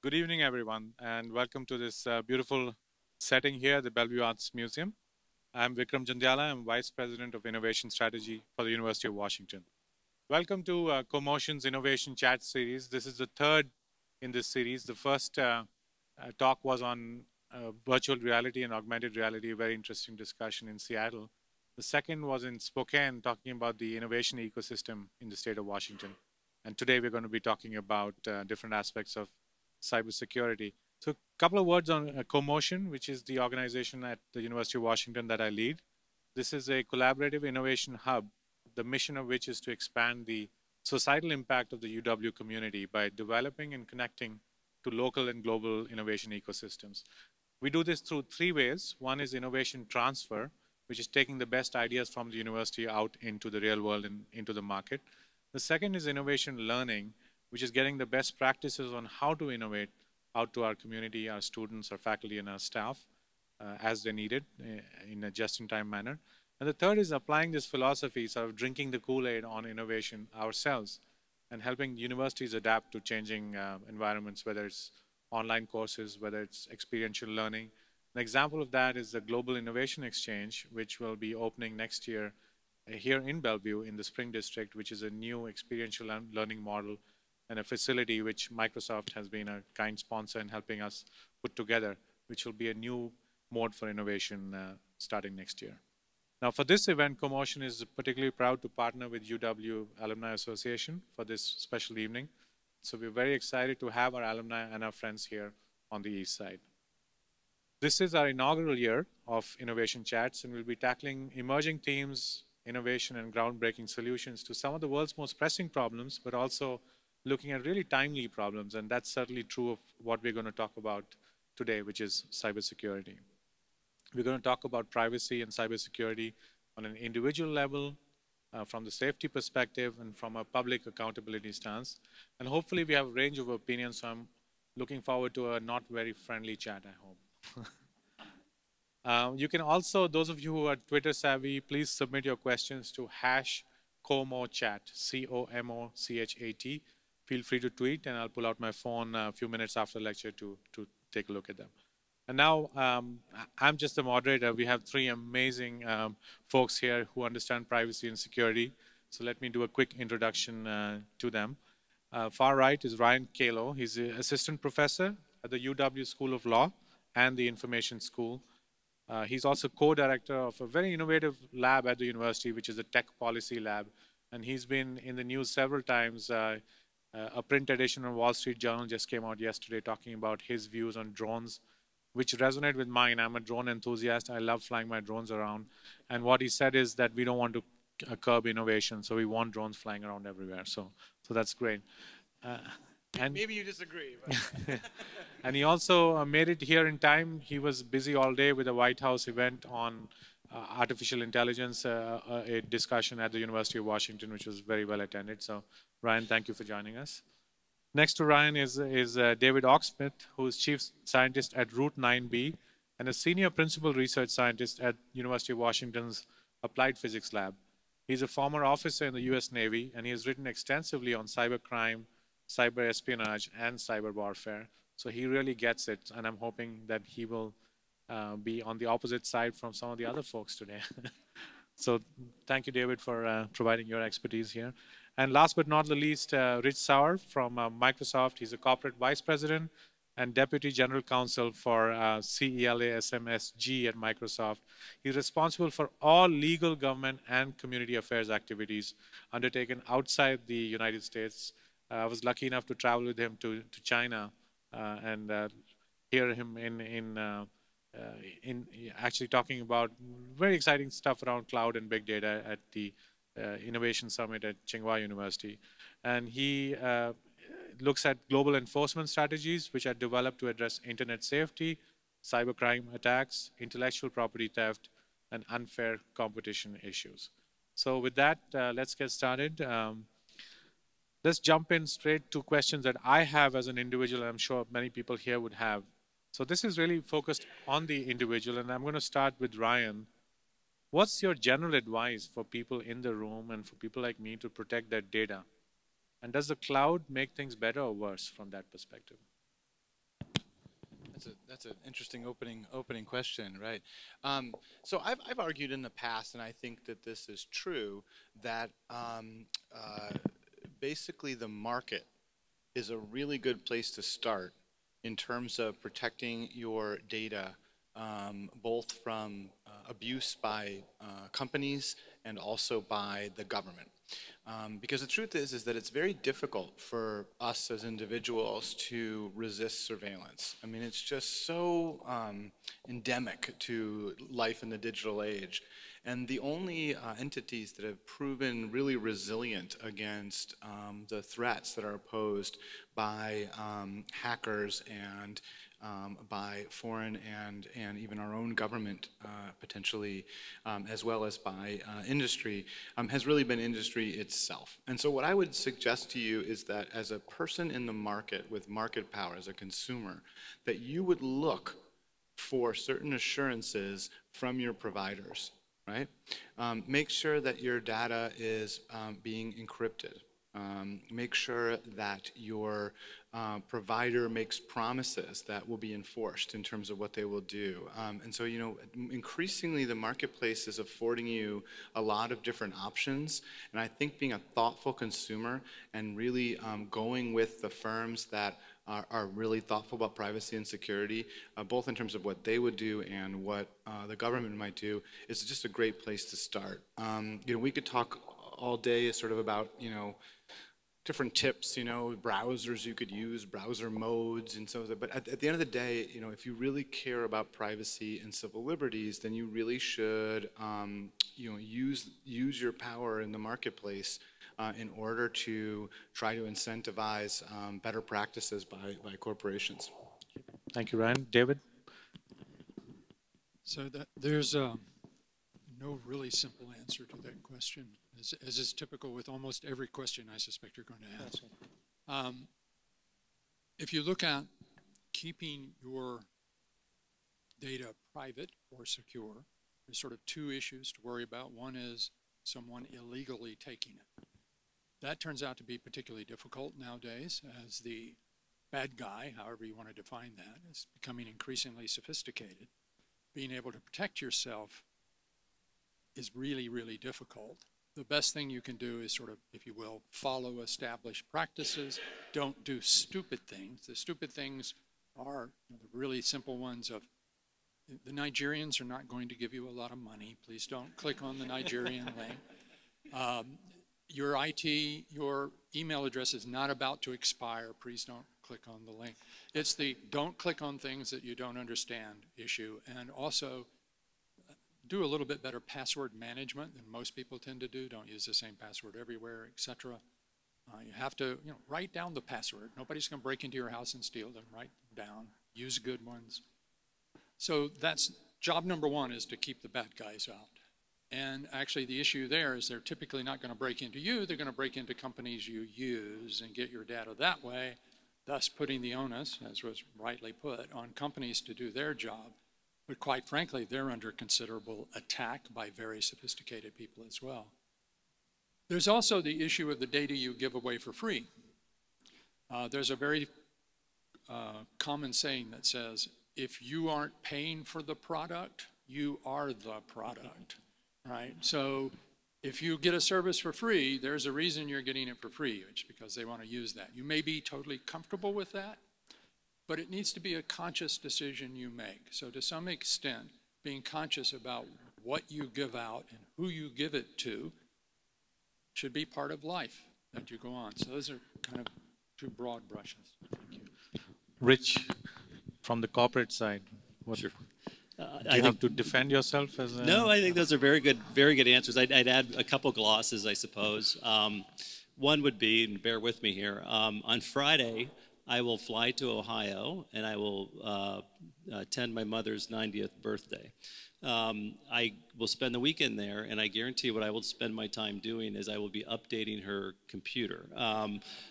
Good evening, everyone, and welcome to this beautiful setting here at the Bellevue Arts Museum. I'm Vikram Jandhyala. I'm Vice President of Innovation Strategy for the University of Washington. Welcome to CoMotion's Innovation Chat Series. This is the third in this series. The first talk was on virtual reality and augmented reality, a very interesting discussion in Seattle. The second was in Spokane, talking about the innovation ecosystem in the state of Washington. And today we're going to be talking about different aspects of cybersecurity. So a couple of words on CoMotion, which is the organization at the University of Washington that I lead. This is a collaborative innovation hub, the mission of which is to expand the societal impact of the UW community by developing and connecting to local and global innovation ecosystems. We do this through three ways. One is innovation transfer, which is taking the best ideas from the university out into the real world and into the market. The second is innovation learning, which is getting the best practices on how to innovate out to our community, our students, our faculty, and our staff as they need it in a just-in-time manner. And the third is applying this philosophy, sort of drinking the Kool-Aid on innovation ourselves and helping universities adapt to changing environments, whether it's online courses, whether it's experiential learning. An example of that is the Global Innovation Exchange, which will be opening next year here in Bellevue in the Spring District, which is a new experiential learning model and a facility which Microsoft has been a kind sponsor in helping us put together, which will be a new mode for innovation starting next year. Now for this event, CoMotion is particularly proud to partner with UW Alumni Association for this special evening. So we're very excited to have our alumni and our friends here on the East Side. This is our inaugural year of Innovation Chats, and we'll be tackling emerging themes, innovation, and groundbreaking solutions to some of the world's most pressing problems, but also looking at really timely problems, and that's certainly true of what we're going to talk about today, which is cybersecurity. We're going to talk about privacy and cybersecurity on an individual level, from the safety perspective, and from a public accountability stance. And hopefully we have a range of opinions, so I'm looking forward to a not very friendly chat, I hope. You can also, those of you who are Twitter savvy, please submit your questions to #ComoChat, C-O-M-O-C-H-A-T. Feel free to tweet, and I'll pull out my phone a few minutes after the lecture to take a look at them. And now, I'm just the moderator. We have three amazing folks here who understand privacy and security. So let me do a quick introduction to them. Far right is Ryan Calo. He's an assistant professor at the UW School of Law and the Information School. He's also co-director of a very innovative lab at the university, which is a tech policy lab. And he's been in the news several times. A print edition of Wall Street Journal just came out yesterday talking about his views on drones, which resonate with mine. I'm a drone enthusiast. I love flying my drones around. And what he said is that we don't want to curb innovation, so we want drones flying around everywhere. So that's great. And maybe you disagree. But and he also made it here in time. He was busy all day with a White House event on artificial intelligence, a discussion at the University of Washington, which was very well attended. So Ryan, thank you for joining us. Next to Ryan is David Aucsmith, who is chief scientist at Route 9B and a senior principal research scientist at University of Washington's Applied Physics Lab. He's a former officer in the US Navy, and he has written extensively on cybercrime, cyber espionage, and cyber warfare. So he really gets it, and I'm hoping that he will be on the opposite side from some of the other folks today. So thank you, David, for providing your expertise here. And last but not the least, Rich Sauer from Microsoft. He's a corporate vice president and deputy general counsel for CELA-SMSG at Microsoft. He's responsible for all legal, government, and community affairs activities undertaken outside the United States. I was lucky enough to travel with him to China and hear him in actually talking about very exciting stuff around cloud and big data at the Innovation Summit at Tsinghua University. And he looks at global enforcement strategies which are developed to address internet safety, cybercrime attacks, intellectual property theft, and unfair competition issues. So with that, let's get started. Let's jump in straight to questions that I have as an individual, and I'm sure many people here would have. So this is really focused on the individual, and I'm going to start with Ryan. What's your general advice for people in the room and for people like me to protect their data? And does the cloud make things better or worse from that perspective? That's an interesting opening question, right? So I've argued in the past, and I think that this is true, that basically the market is a really good place to start in terms of protecting your data, both from abuse by companies and also by the government. Because the truth is that it's very difficult for us as individuals to resist surveillance. I mean, it's just so endemic to life in the digital age. And the only entities that have proven really resilient against the threats that are posed by hackers and by foreign and even our own government potentially, as well as by industry, has really been industry itself. And so what I would suggest to you is that as a person in the market with market power, as a consumer, that you would look for certain assurances from your providers, right? Make sure that your data is being encrypted. Make sure that your provider makes promises that will be enforced in terms of what they will do. And so, you know, increasingly the marketplace is affording you a lot of different options. And I think being a thoughtful consumer and really going with the firms that are really thoughtful about privacy and security, both in terms of what they would do and what the government might do, is just a great place to start. You know, we could talk all day sort of about, you know, different tips, you know, browsers you could use, browser modes, and so on. But at the end of the day, you know, if you really care about privacy and civil liberties, then you really should, you know, use your power in the marketplace in order to try to incentivize better practices by corporations. Thank you, Ryan. David? So there's no really simple answer to that question. As is typical with almost every question I suspect you're going to ask. If you look at keeping your data private or secure, there's sort of two issues to worry about. One is someone illegally taking it. That turns out to be particularly difficult nowadays as the bad guy, however you want to define that, is becoming increasingly sophisticated. Being able to protect yourself is really, really difficult. The best thing you can do is sort of, if you will, follow established practices. Don't do stupid things. The stupid things are the really simple ones of, the Nigerians are not going to give you a lot of money. Please don't click on the Nigerian link. Your IT, your email address is not about to expire. Please don't click on the link. It's the don't click on things that you don't understand issue. And also, do a little bit better password management than most people tend to do. Don't use the same password everywhere, etc. You have to, you know, write down the password. Nobody's going to break into your house and steal them. Write them down. Use good ones. So that's job number one, is to keep the bad guys out. And actually the issue there is they're typically not going to break into you. They're going to break into companies you use and get your data that way, thus putting the onus, as was rightly put, on companies to do their job. But quite frankly, they're under considerable attack by very sophisticated people as well. There's also the issue of the data you give away for free. There's a very common saying that says, if you aren't paying for the product, you are the product, right? So if you get a service for free, there's a reason you're getting it for free, which is because they want to use that. You may be totally comfortable with that, but it needs to be a conscious decision you make. So to some extent, being conscious about what you give out and who you give it to should be part of life that you go on. So those are kind of two broad brushes. Thank you. Rich, from the corporate side, what, sure. Do you have to defend yourself as a... No, I think those are very good answers. I'd add a couple glosses, I suppose. One would be, and bear with me here, on Friday, I will fly to Ohio and I will attend my mother's 90th birthday. I will spend the weekend there, and I guarantee what I will spend my time doing is I will be updating her computer.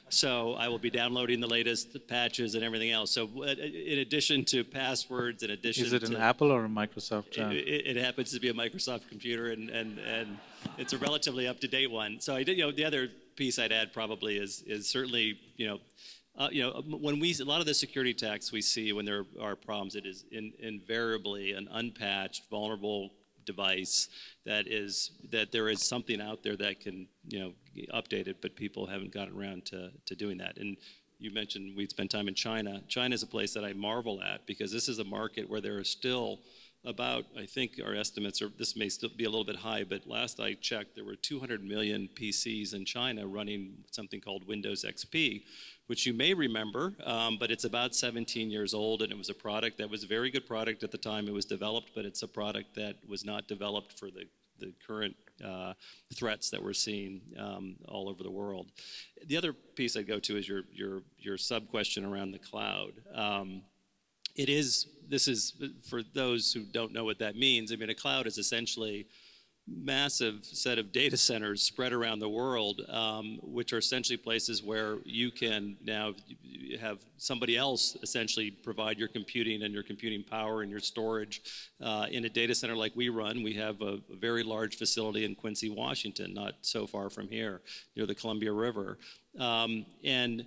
So I will be downloading the latest patches and everything else. So in addition to passwords, in addition to... Is it an Apple or a Microsoft? It happens to be a Microsoft computer, and it's a relatively up-to-date one. So I did, you know, the other piece I'd add probably is certainly, you know, when we, a lot of the security attacks we see when there are problems, it is invariably an unpatched, vulnerable device that is, that there is something out there that can, update it, but people haven't gotten around to doing that. And you mentioned we spent time in China. China is a place that I marvel at because this is a market where there are still about, I think our estimates are, this may still be a little bit high, but last I checked, there were 200 million PCs in China running something called Windows XP, which you may remember, but it's about 17 years old, and it was a product that was a very good product at the time it was developed, but it's a product that was not developed for the current threats that we're seeing all over the world. The other piece I'd go to is your sub-question around the cloud. It is, this is, for those who don't know what that means, I mean, a cloud is essentially massive set of data centers spread around the world, which are essentially places where you can now have somebody else essentially provide your computing and your computing power and your storage. In a data center like we run, we have a very large facility in Quincy, Washington, not so far from here, near the Columbia River. And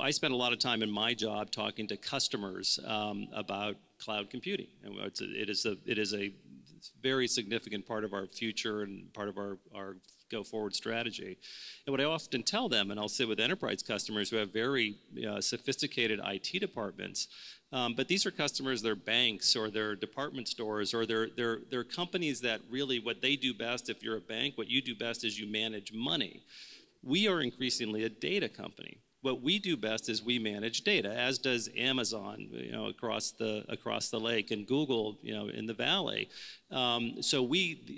I spent a lot of time in my job talking to customers about cloud computing. And it is a very significant part of our future and part of our go forward strategy. And what I often tell them, and I'll sit with enterprise customers who have very sophisticated IT departments, but these are customers, they're banks or they're department stores or they're companies that really what they do best, if you're a bank, what you do best is you manage money. We are increasingly a data company. What we do best is we manage data, as does Amazon, across the lake, and Google, in the valley. So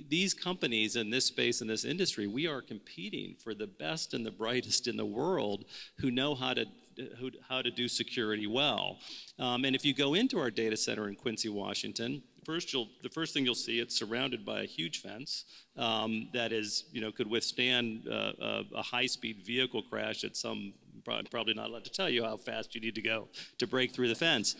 these companies in this space, in this industry, we are competing for the best and the brightest in the world who know how to do security well. And if you go into our data center in Quincy, Washington, the first thing you'll see, it's surrounded by a huge fence that is, could withstand a high-speed vehicle crash at some, probably not allowed to tell you how fast you need to go to break through the fence.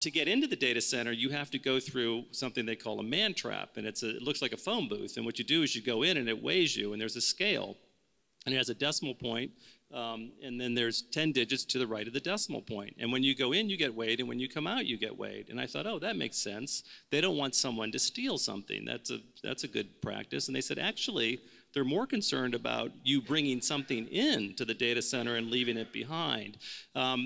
To get into the data center, you have to go through something they call a man trap, and it looks like a phone booth, and what you do is you go in and it weighs you, and there's a scale, and it has a decimal point, and then there's 10 digits to the right of the decimal point. And when you go in, you get weighed, and when you come out, you get weighed. And I thought, oh, that makes sense. They don't want someone to steal something. That's a good practice. And they said, actually, they're more concerned about you bringing something in to the data center and leaving it behind.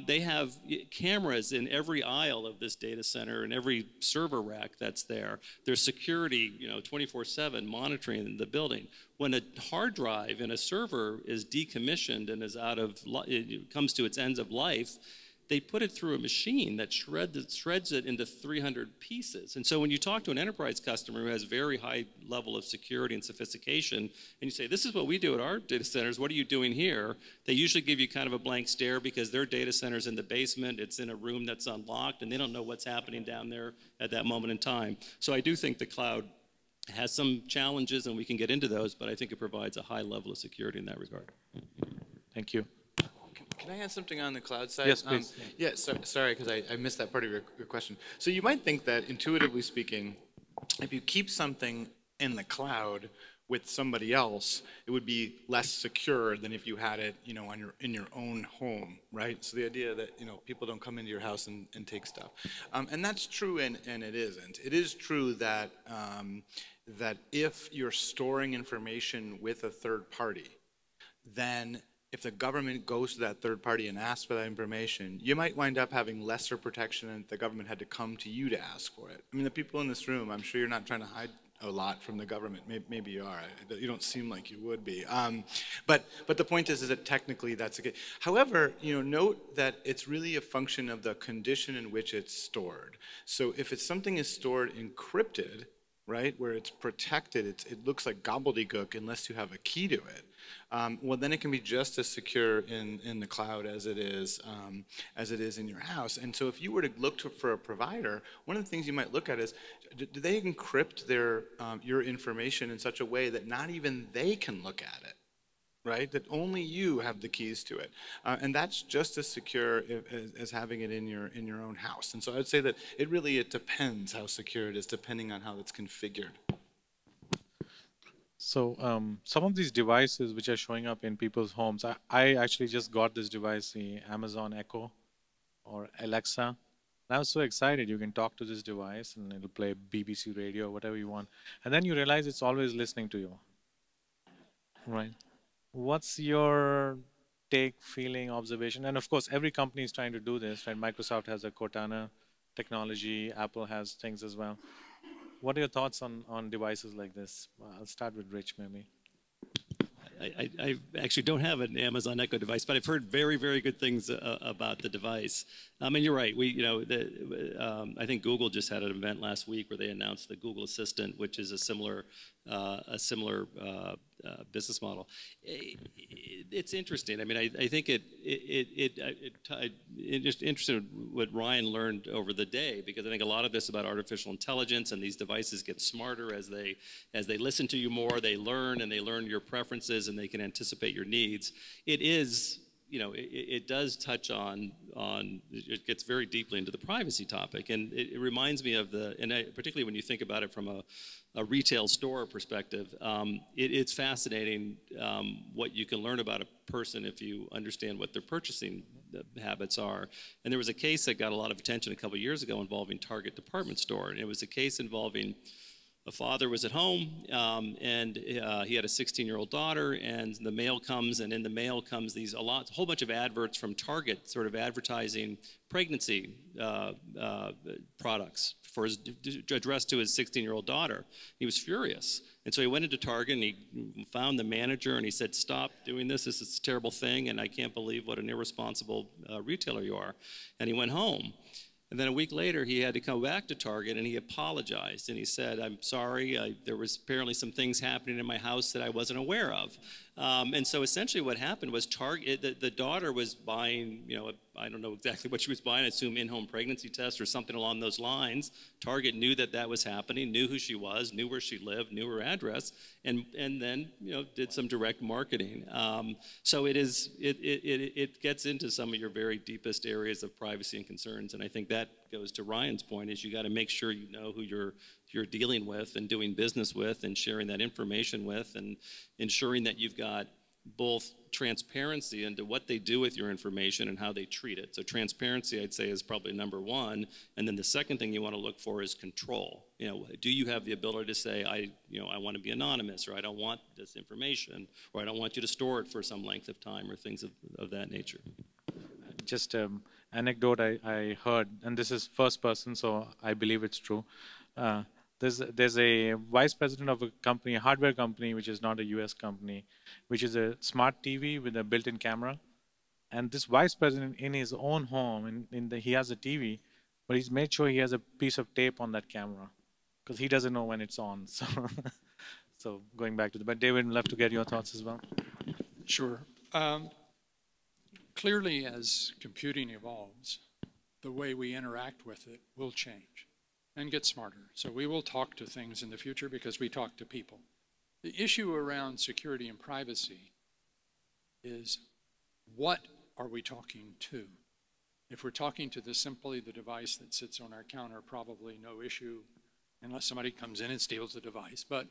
They have cameras in every aisle of this data center and every server rack that's there. There's security, 24/7 monitoring the building. When a hard drive in a server is decommissioned and is it comes to its ends of life, they put it through a machine that shreds it into 300 pieces. And so when you talk to an enterprise customer who has very high level of security and sophistication, and you say, this is what we do at our data centers, what are you doing here? They usually give you kind of a blank stare because their data center's in the basement, it's in a room that's unlocked, and they don't know what's happening down there at that moment in time. So I do think the cloud has some challenges, and we can get into those, but I think it provides a high level of security in that regard. Thank you. Can I add something on the cloud side? Yes, please. Yeah, sorry, because I missed that part of your question. So you might think that, intuitively speaking, if you keep something in the cloud with somebody else, it would be less secure than if you had it, in your own home, right? So the idea that, people don't come into your house and take stuff. And that's true and it isn't. It is true that, that if you're storing information with a third party, then if the government goes to that third party and asks for that information, you might wind up having lesser protection and the government had to come to you to ask for it. I mean, the people in this room, I'm sure you're not trying to hide a lot from the government. Maybe you are. You don't seem like you would be. But the point is that technically that's okay. However, note that it's really a function of the condition in which it's stored. So if something is stored encrypted, right, where it's protected, it looks like gobbledygook unless you have a key to it. Well, then it can be just as secure in the cloud as it is in your house. And so if you were to look for a provider, one of the things you might look at is, do they encrypt your information in such a way that not even they can look at it? Right? That only you have the keys to it. And that's just as secure as having it in your own house. And so I'd say that it really depends how secure it is, depending on how it's configured. So some of these devices which are showing up in people's homes, I actually just got this device, the Amazon Echo or Alexa. And I was so excited. You can talk to this device and it'll play BBC radio, whatever you want. And then you realize it's always listening to you, right? What's your take, feeling, observation? And of course, every company is trying to do this, right? Microsoft has a Cortana technology. Apple has things as well. What are your thoughts on devices like this? I'll start with Rich, maybe. I actually don't have an Amazon Echo device, but I've heard very, very good things about the device. And you're right. I think Google just had an event last week where they announced the Google Assistant, which is a similar business model. It's interesting. I mean, I think it just interested in what Ryan learned over the day, because I think a lot of this about artificial intelligence and these devices get smarter as they listen to you more. They learn, and they learn your preferences, and they can anticipate your needs. It is, you know, it does touch on it gets very deeply into the privacy topic, and it reminds me of particularly when you think about it from a retail store perspective, it's fascinating what you can learn about a person if you understand what their purchasing habits are. And there was a case that got a lot of attention a couple of years ago involving Target Department Store, and it was a case involving a father was at home, and he had a 16-year-old daughter, and the mail comes, and in the mail comes a whole bunch of adverts from Target sort of advertising pregnancy products addressed to his 16-year-old daughter. He was furious. And so he went into Target, and he found the manager, and he said, "Stop doing this. This is a terrible thing, and I can't believe what an irresponsible retailer you are." And he went home. And then a week later, he had to come back to Target, and he apologized, and he said, "I'm sorry, there was apparently some things happening in my house that I wasn't aware of." And so essentially what happened was Target, the daughter was buying, you know, I don't know exactly what she was buying, I assume in-home pregnancy tests or something along those lines. Target knew that was happening, knew who she was, knew where she lived, knew her address, and then, you know, did some direct marketing. So it gets into some of your very deepest areas of privacy and concerns, and I think that goes to Ryan's point, is you got to make sure you know who you're dealing with and doing business with and sharing that information with, and ensuring that you've got both transparency into what they do with your information and how they treat it. So transparency, I'd say, is probably number one. And then the second thing you want to look for is control. You know, do you have the ability to say, I want to be anonymous, or I don't want this information, or I don't want you to store it for some length of time, or things of that nature. Just an anecdote I heard, and this is first person, so I believe it's true. There's a vice president of a company, a hardware company, which is not a US company, which is a smart TV with a built-in camera. And this vice president, in his own home, he has a TV, but he's made sure he has a piece of tape on that camera, because he doesn't know when it's on. So, so going back to but David, I'd love to get your thoughts as well. Sure. Clearly, as computing evolves, the way we interact with it will change and get smarter. So we will talk to things in the future because we talk to people. The issue around security and privacy is, what are we talking to? If we're talking to simply the device that sits on our counter, probably no issue, unless somebody comes in and steals the device. But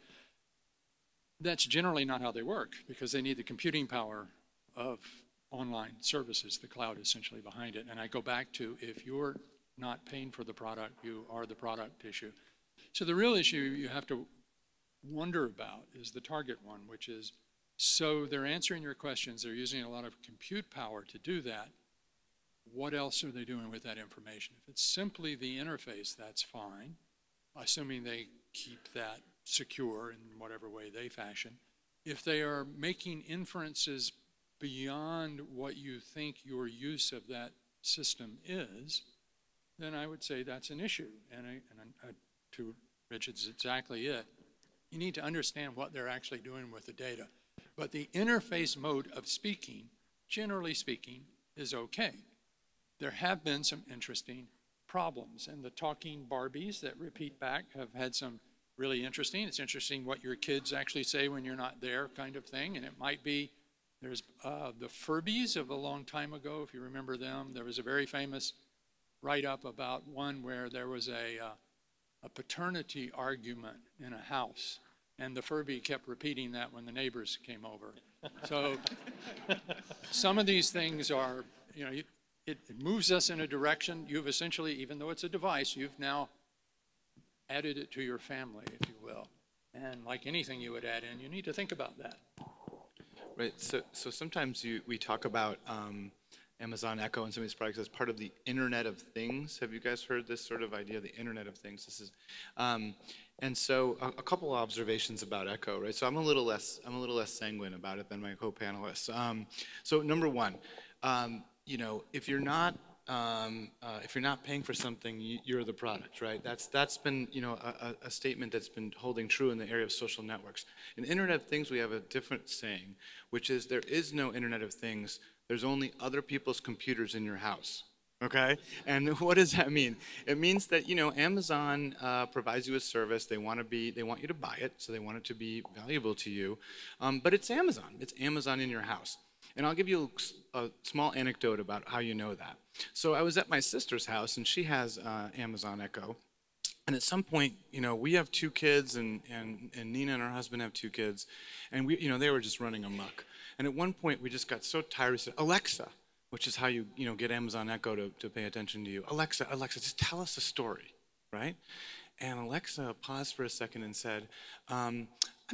that's generally not how they work, because they need the computing power of online services, the cloud essentially behind it. And I go back to, if you're not paying for the product, you are the product issue. So the real issue you have to wonder about is the Target one, which is, so they're answering your questions, they're using a lot of compute power to do that. What else are they doing with that information? If it's simply the interface, that's fine, assuming they keep that secure in whatever way they fashion. If they are making inferences beyond what you think your use of that system is, then I would say that's an issue. And to Richard's exactly it. You need to understand what they're actually doing with the data. But the interface mode of speaking, generally speaking, is okay. There have been some interesting problems, and the talking Barbies that repeat back have had some really interesting, it's interesting what your kids actually say when you're not there kind of thing, and it might be, there's the Furbies of a long time ago, if you remember them. There was a very famous write-up about one where there was a paternity argument in a house, And the Furby kept repeating that when the neighbors came over. So some of these things are, you know, it moves us in a direction. You've essentially, even though it's a device, you've now added it to your family, if you will. And like anything you would add in, you need to think about that. Right, so sometimes we talk about Amazon Echo and some of these products as part of the Internet of Things. Have you guys heard this sort of idea, the Internet of Things? This is, and so a couple observations about Echo, right? So I'm a little less sanguine about it than my co-panelists. So number one, you know, if you're not paying for something, you're the product, right? That's been, you know, a statement that's been holding true in the area of social networks. In Internet of Things, we have a different saying, which is there is no Internet of Things. There's only other people's computers in your house, okay? And what does that mean? It means that, you know, Amazon provides you a service. They want you to buy it, so they want it to be valuable to you. But it's Amazon. It's Amazon in your house. And I'll give you a small anecdote about how you know that. So I was at my sister's house, and she has Amazon Echo. And at some point, you know, we have two kids, and Nina and her husband have two kids. And we, you know, they were just running amok. And at one point, we just got so tired, we said, Alexa, which is how you know, get Amazon Echo to pay attention to you. Alexa, just tell us a story, right? And Alexa paused for a second and said, I'm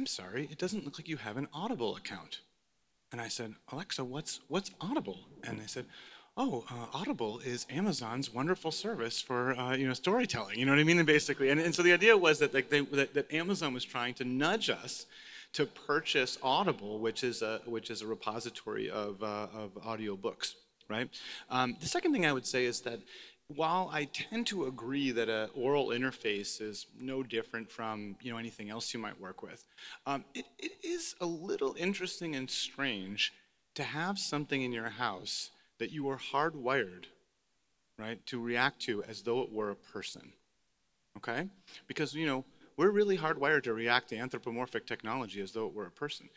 sorry, it doesn't look like you have an Audible account. And I said, Alexa, what's Audible? And they said, oh, Audible is Amazon's wonderful service for you know, storytelling. You know what I mean? And basically, and so the idea was that, like, that Amazon was trying to nudge us to purchase Audible, which is a repository of audiobooks, right? The second thing I would say is that while I tend to agree that an oral interface is no different from, you know, anything else you might work with, it is a little interesting and strange to have something in your house that you are hardwired, right, to react to as though it were a person, okay? Because, you know, we're really hardwired to react to anthropomorphic technology as though it were a person.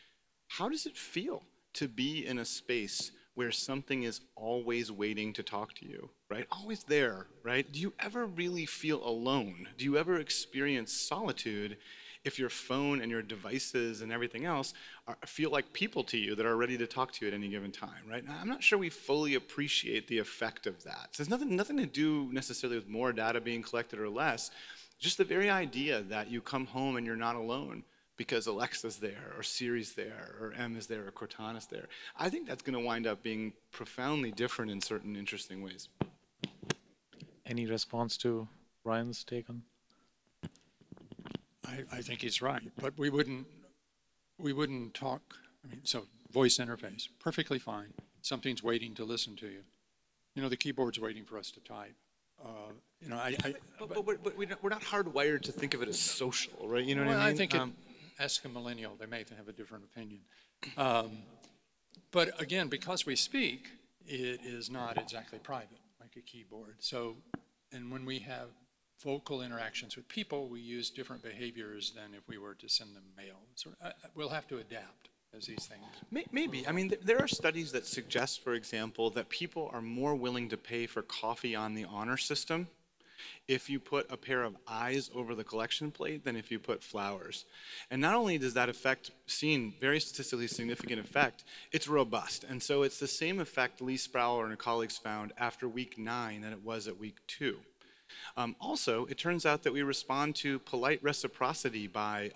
How does it feel to be in a space where something is always waiting to talk to you, right? Always there, right? Do you ever really feel alone? Do you ever experience solitude if your phone and your devices and everything else feel like people to you that are ready to talk to you at any given time, right? I'm not sure we fully appreciate the effect of that. So there's nothing to do necessarily with more data being collected or less, just the very idea that you come home and you're not alone because Alexa's there, or Siri's there, or M is there, or Cortana's there. I think that's gonna wind up being profoundly different in certain interesting ways. Any response to Ryan's take on? I think he's right, but we wouldn't talk. I mean, so voice interface, perfectly fine. Something's waiting to listen to you. You know, the keyboard's waiting for us to type. You know, but we're not hardwired to think of it as social, right? You know what I mean? I think ask a millennial, they may have a different opinion. But again, because we speak, it is not exactly private, like a keyboard. So, and when we have vocal interactions with people, we use different behaviors than if we were to send them mail. So we'll have to adapt as these things. Maybe. I mean, there are studies that suggest, for example, that people are more willing to pay for coffee on the honor system if you put a pair of eyes over the collection plate than if you put flowers. And not only does that effect seem very statistically significant effect, it's robust. And so it's the same effect Lee Sproul and her colleagues found after week 9 than it was at week 2. Also, it turns out that we respond to polite reciprocity by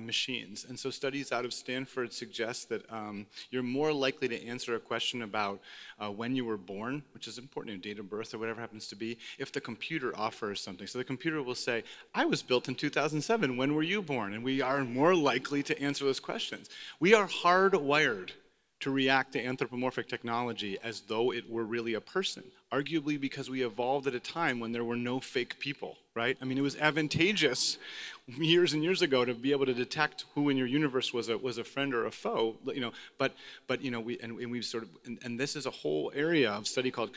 machines. And so studies out of Stanford suggest that you're more likely to answer a question about when you were born, which is important, date of birth or whatever happens to be, if the computer offers something. So the computer will say, I was built in 2007, when were you born? And we are more likely to answer those questions. We are hardwired to react to anthropomorphic technology as though it were really a person, arguably because we evolved at a time when there were no fake people, right? I mean, it was advantageous years and years ago to be able to detect who in your universe was a friend or a foe, you know, but you know, we've this is a whole area of study called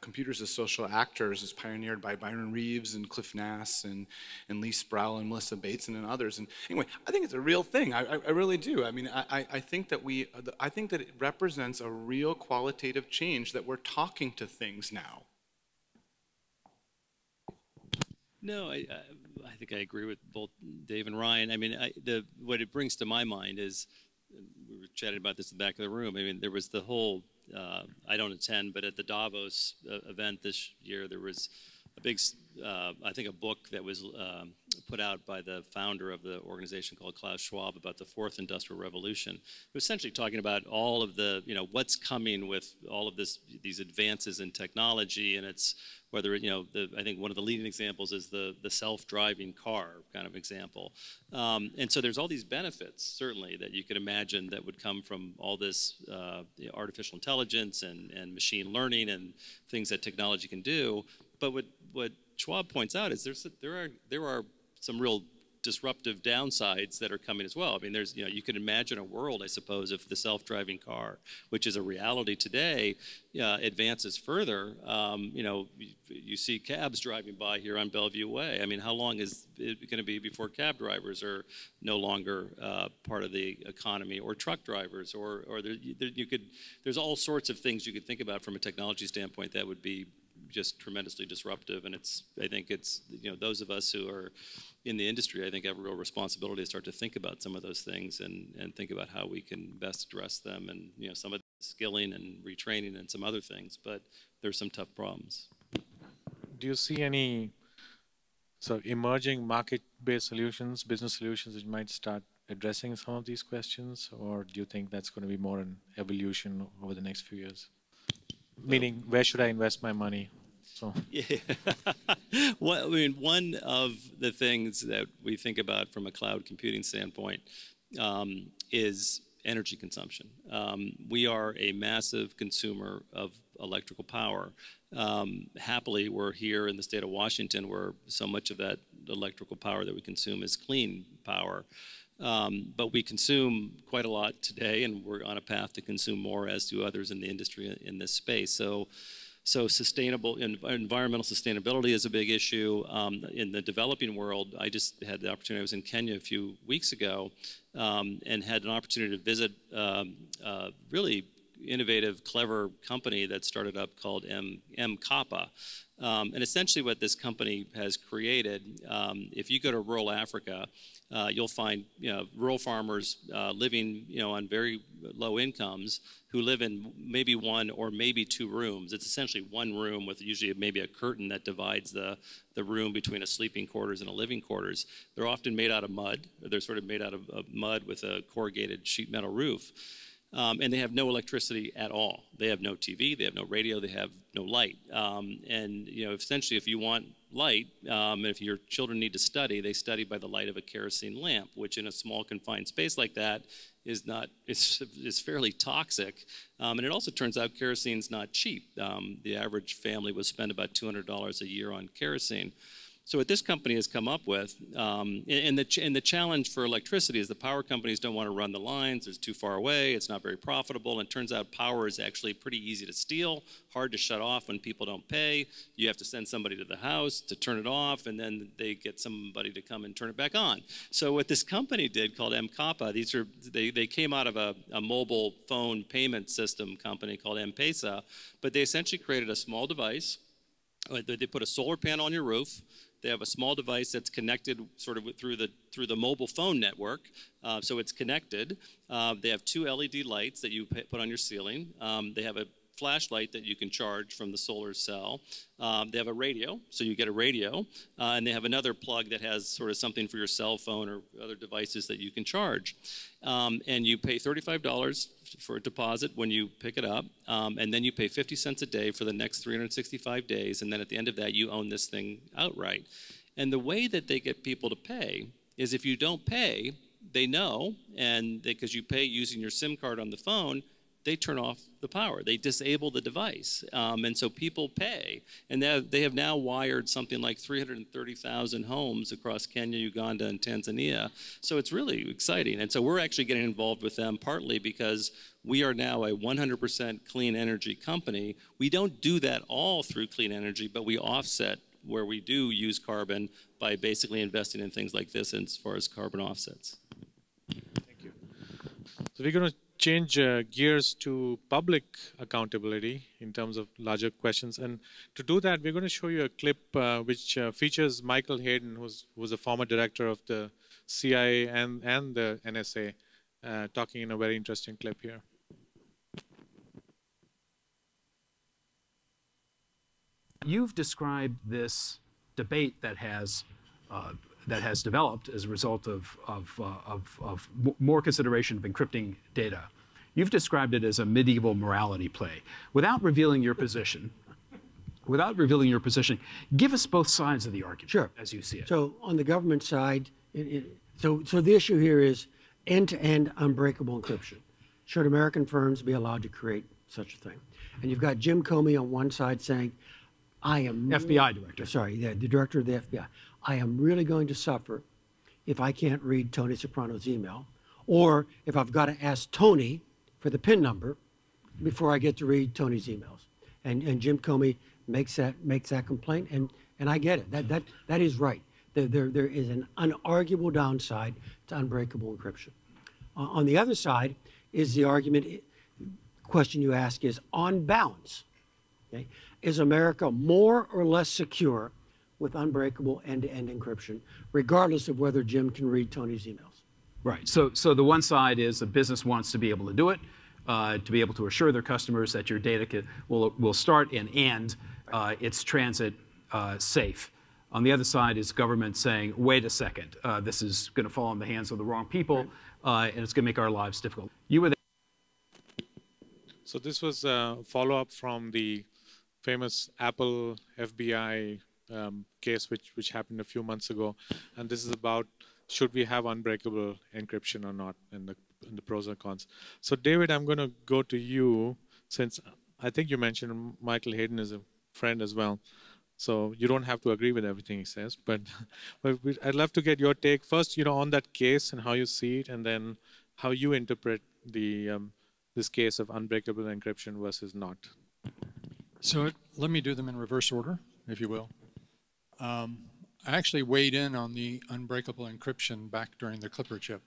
computers as social actors, is pioneered by Byron Reeves and Cliff Nass and Lee Sproul and Melissa Bateson and others. And anyway, I think it's a real thing. I really do. I mean, I think that it represents a real qualitative change that we're talking to things now. No, I think I agree with both Dave and Ryan. I mean, what it brings to my mind is, we were chatting about this in the back of the room, I mean, there was the whole, I don't attend, but at the Davos event this year, there was a big, I think a book that was put out by the founder of the organization called Klaus Schwab about the Fourth Industrial Revolution. It was essentially talking about all of the, what's coming with all of this, these advances in technology, and it's whether, I think one of the leading examples is the self-driving car kind of example. And so there's all these benefits, certainly, that you could imagine that would come from all this artificial intelligence and machine learning and things that technology can do. But what Schwab points out is there are some real disruptive downsides that are coming as well. I mean, there's, you can imagine a world, I suppose, if the self-driving car, which is a reality today, advances further. You see cabs driving by here on Bellevue Way. I mean, how long is it going to be before cab drivers are no longer part of the economy, or truck drivers, or there's all sorts of things you could think about from a technology standpoint that would be just tremendously disruptive. And it's, I think it's, those of us who are in the industry, I think, have a real responsibility to start to think about some of those things and think about how we can best address them, and, some of the skilling and retraining and some other things, but there's some tough problems. Do you see any sort of emerging market-based solutions, business solutions that might start addressing some of these questions, or do you think that's going to be more an evolution over the next few years? Meaning, where should I invest my money? So. Yeah. Well, I mean, one of the things that we think about from a cloud computing standpoint is energy consumption. We are a massive consumer of electrical power. Happily, we're here in the state of Washington, where so much of that electrical power that we consume is clean power. But we consume quite a lot today, and we're on a path to consume more, as do others in the industry in this space. So sustainable, environmental sustainability is a big issue. In the developing world, I just had the opportunity, I was in Kenya a few weeks ago, and had an opportunity to visit really innovative, clever company that started up called M-Kappa. And essentially what this company has created, if you go to rural Africa, you'll find rural farmers living on very low incomes, who live in maybe one or maybe two rooms. It's essentially one room with usually maybe a curtain that divides the room between a sleeping quarters and a living quarters. They're often made out of mud. They're sort of made out of mud with a corrugated sheet metal roof. And they have no electricity at all. They have no TV, they have no radio, they have no light. And essentially, if you want light, and if your children need to study, they study by the light of a kerosene lamp, which in a small confined space like that is not, it's fairly toxic. And it also turns out kerosene's not cheap. The average family would spend about $200 a year on kerosene. So what this company has come up with, and the challenge for electricity is the power companies don't want to run the lines, it's too far away, it's not very profitable, and it turns out power is actually pretty easy to steal, hard to shut off when people don't pay, you have to send somebody to the house to turn it off, and then they get somebody to come and turn it back on. So what this company did, called M-Kappa, these are, they came out of a mobile phone payment system company called M-Pesa, but they essentially created a small device. They put a solar panel on your roof. They have a small device that's connected sort of through the mobile phone network, so it's connected. They have two LED lights that you put on your ceiling. They have a flashlight that you can charge from the solar cell. They have a radio, so you get a radio, and they have another plug that has sort of something for your cell phone or other devices that you can charge. And you pay $35 for a deposit when you pick it up, and then you pay 50 cents a day for the next 365 days, and then at the end of that, you own this thing outright. And the way that they get people to pay is if you don't pay, they know, and because you pay using your SIM card on the phone, they turn off the power. They disable the device. And so people pay. And they have now wired something like 330,000 homes across Kenya, Uganda, and Tanzania. So it's really exciting. And so we're actually getting involved with them partly because we are now a 100% clean energy company. We don't do that all through clean energy, but we offset where we do use carbon by basically investing in things like this as far as carbon offsets. Thank you. So we're going to change gears to public accountability in terms of larger questions. And to do that, we're going to show you a clip which features Michael Hayden, who's a former director of the CIA and the NSA, talking in a very interesting clip here. You've described this debate that has developed as a result of more consideration of encrypting data. You've described it as a medieval morality play. Without revealing your position, give us both sides of the argument, sure, as you see it. So on the government side, so the issue here is end-to-end unbreakable encryption. Should American firms be allowed to create such a thing? And you've got Jim Comey on one side saying, I am... FBI director. Sorry, yeah, the director of the FBI. I am really going to suffer if I can't read Tony Soprano's email, or if I've got to ask Tony for the PIN number before I get to read Tony's emails. And Jim Comey makes that complaint, and I get it. That is right. There is an unarguable downside to unbreakable encryption. On the other side is the argument, question you ask is, on balance, okay, is America more or less secure with unbreakable end-to-end encryption, regardless of whether Jim can read Tony's emails? Right, so the one side is the business wants to be able to do it, to be able to assure their customers that your data will start and end its transit safe. On the other side is government saying, wait a second, this is gonna fall in the hands of the wrong people, and it's gonna make our lives difficult. You were there. So this was a follow-up from the famous Apple FBI case which happened a few months ago, and this is about should we have unbreakable encryption or not, and the pros and cons. So David, I'm going to go to you, since I think you mentioned Michael Hayden is a friend as well, so you don't have to agree with everything he says, but I'd love to get your take first, you know, on that case and how you see it, and then how you interpret the this case of unbreakable encryption versus not. So let me do them in reverse order, if you will. I actually weighed in on the unbreakable encryption back during the Clipper chip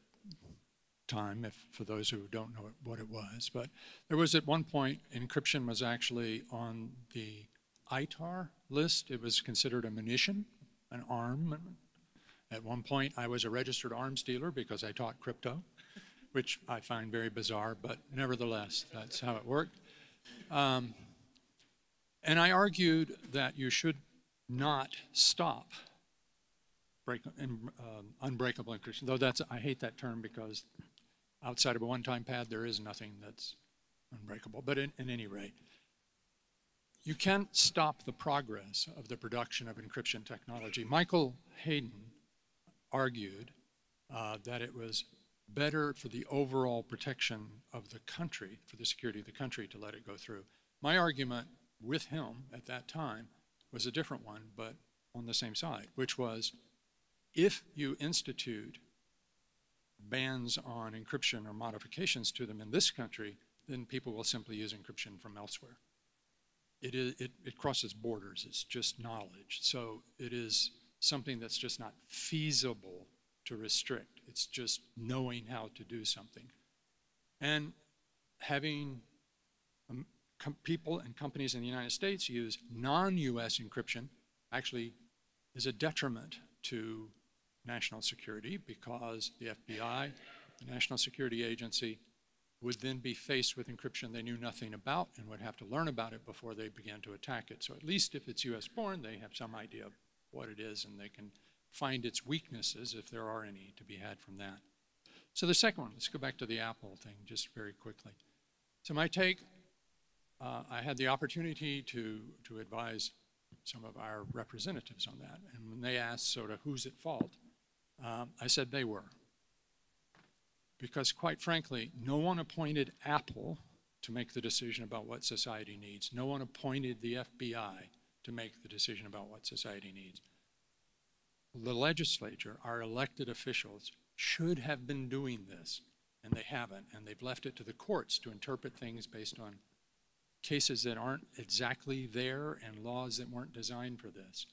time, for those who don't know what it was. But there was at one point, encryption was actually on the ITAR list. It was considered a munition, an arm. At one point, I was a registered arms dealer because I taught crypto, which I find very bizarre, but nevertheless, that's how it worked. And I argued that you should not stop unbreakable encryption, though I hate that term because outside of a one-time pad, there is nothing that's unbreakable. But at any rate, you can't stop the progress of the production of encryption technology. Michael Hayden argued that it was better for the overall protection of the country, for the security of the country, to let it go through. My argument with him at that time was a different one, but on the same side, which was, if you institute bans on encryption or modifications to them in this country, then people will simply use encryption from elsewhere. It crosses borders, it's just knowledge. So it is something that's just not feasible to restrict. It's just knowing how to do something. And having people and companies in the United States use non-US encryption actually is a detriment to national security, because the FBI, the National Security Agency, would then be faced with encryption they knew nothing about and would have to learn about it before they began to attack it. So at least if it's US born, they have some idea of what it is and they can find its weaknesses, if there are any, to be had from that. So the second one, let's go back to the Apple thing just very quickly. So my take, I had the opportunity to advise some of our representatives on that. And when they asked sort of who's at fault, I said they were. Because quite frankly, no one appointed Apple to make the decision about what society needs. No one appointed the FBI to make the decision about what society needs. The legislature, our elected officials, should have been doing this, and they haven't. And they've left it to the courts to interpret things based on cases that aren't exactly there and laws that weren't designed for this.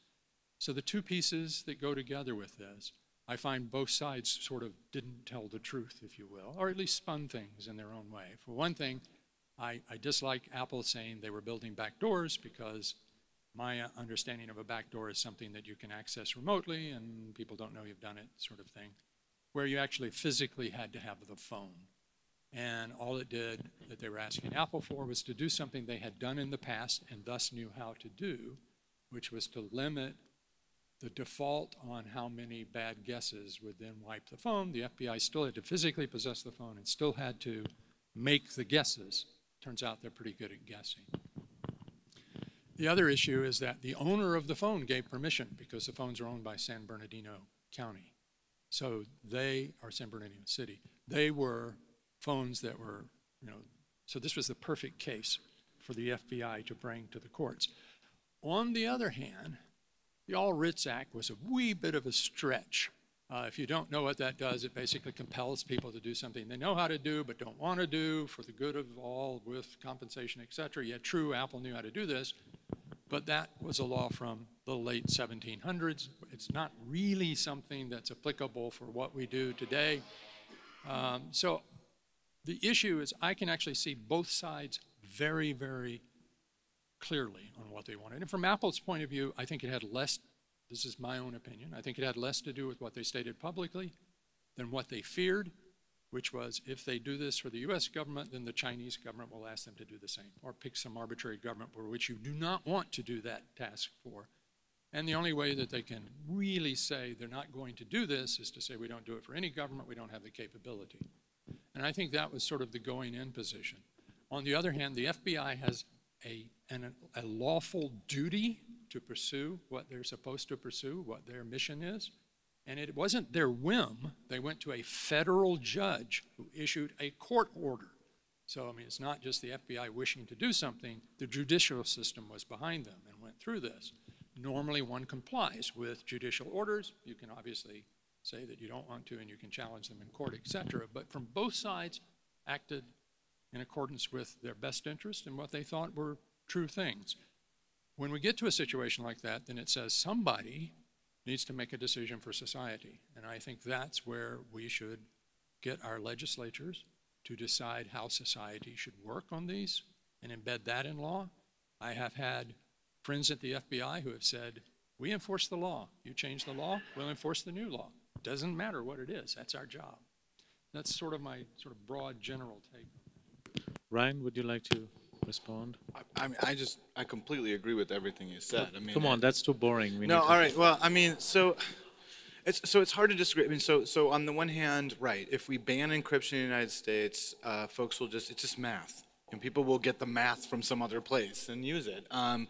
So the two pieces that go together with this, I find both sides sort of didn't tell the truth, if you will, or at least spun things in their own way. For one thing, I dislike Apple saying they were building backdoors, because my understanding of a backdoor is something that you can access remotely and people don't know you've done it, sort of thing, where you actually physically had to have the phone. And all it did that they were asking Apple for was to do something they had done in the past and thus knew how to do, which was to limit the default on how many bad guesses would then wipe the phone. The FBI still had to physically possess the phone and still had to make the guesses. Turns out they're pretty good at guessing. The other issue is that the owner of the phone gave permission, because the phones are owned by San Bernardino County. So they, or San Bernardino City, they were phones that were, you know, so this was the perfect case for the FBI to bring to the courts. On the other hand, the All Writs Act was a wee bit of a stretch. If you don't know what that does, it basically compels people to do something they know how to do but don't want to do for the good of all, with compensation, et cetera. Yeah, true, Apple knew how to do this, but that was a law from the late 1700s. It's not really something that's applicable for what we do today. So the issue is I can actually see both sides very, very clearly on what they wanted. And from Apple's point of view, I think it had less, this is my own opinion, I think it had less to do with what they stated publicly than what they feared, which was if they do this for the US government, then the Chinese government will ask them to do the same, or pick some arbitrary government for which you do not want to do that task for. And the only way that they can really say they're not going to do this is to say we don't do it for any government, we don't have the capability. And I think that was sort of the going-in position. On the other hand, the FBI has a lawful duty to pursue what they're supposed to pursue, what their mission is. And it wasn't their whim. They went to a federal judge who issued a court order. So, I mean, it's not just the FBI wishing to do something. The judicial system was behind them and went through this. Normally, one complies with judicial orders. You can obviously say that you don't want to, and you can challenge them in court, et cetera. But from both sides, acted in accordance with their best interest and what they thought were true things. When we get to a situation like that, then it says somebody needs to make a decision for society. And I think that's where we should get our legislatures to decide how society should work on these and embed that in law. I have had friends at the FBI who have said, we enforce the law. You change the law, we'll enforce the new law. Doesn't matter what it is, that's our job. That's sort of my sort of broad general take. Ryan, would you like to respond? I mean, I completely agree with everything you said. I mean, come on, that's too boring. All right. Well, I mean, so it's hard to disagree. I mean, so on the one hand, right? If we ban encryption in the United States, folks will just—it's just math, and people will get the math from some other place and use it. You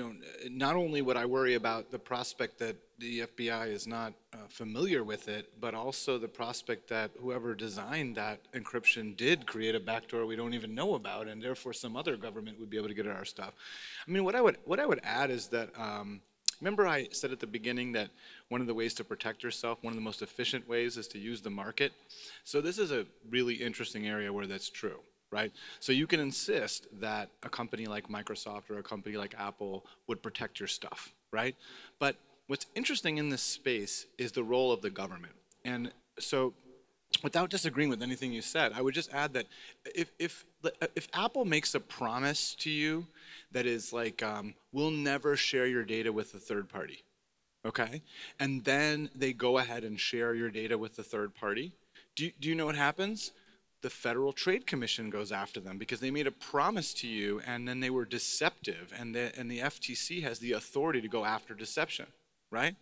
know, not only would I worry about the prospect that the FBI is not familiar with it, but also the prospect that whoever designed that encryption did create a backdoor we don't even know about, and therefore some other government would be able to get at our stuff. I mean, what I would add is that, remember I said at the beginning that one of the ways to protect yourself, one of the most efficient ways, is to use the market? So this is a really interesting area where that's true. Right? So you can insist that a company like Microsoft or a company like Apple would protect your stuff, right? But what's interesting in this space is the role of the government. And so, without disagreeing with anything you said, I would just add that if Apple makes a promise to you that is like, we'll never share your data with a third party, okay? And then they go ahead and share your data with the third party, do you know what happens? The Federal Trade Commission goes after them because they made a promise to you and then they were deceptive, and the FTC has the authority to go after deception, right?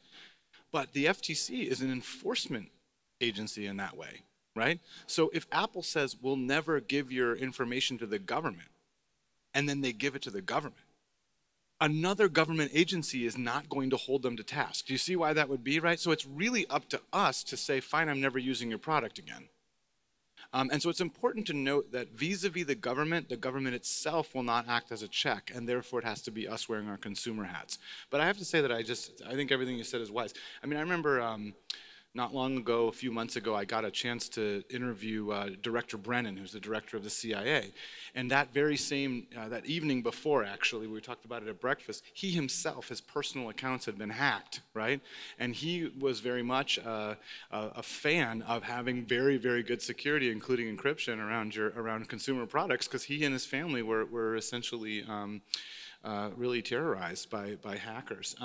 But the FTC is an enforcement agency in that way, right? So if Apple says, we'll never give your information to the government, and then they give it to the government, another government agency is not going to hold them to task. Do you see why that would be, right? So it's really up to us to say, fine, I'm never using your product again. And so it's important to note that vis-a-vis the government itself will not act as a check, and therefore it has to be us wearing our consumer hats. But I have to say that I think everything you said is wise. I mean, I remember Not long ago, a few months ago, I got a chance to interview Director Brennan, who's the director of the CIA. And that very same, that evening before, actually, we talked about it at breakfast, he himself, his personal accounts had been hacked, right? And he was very much a fan of having very, very good security, including encryption, around consumer products, because he and his family were essentially really terrorized by hackers,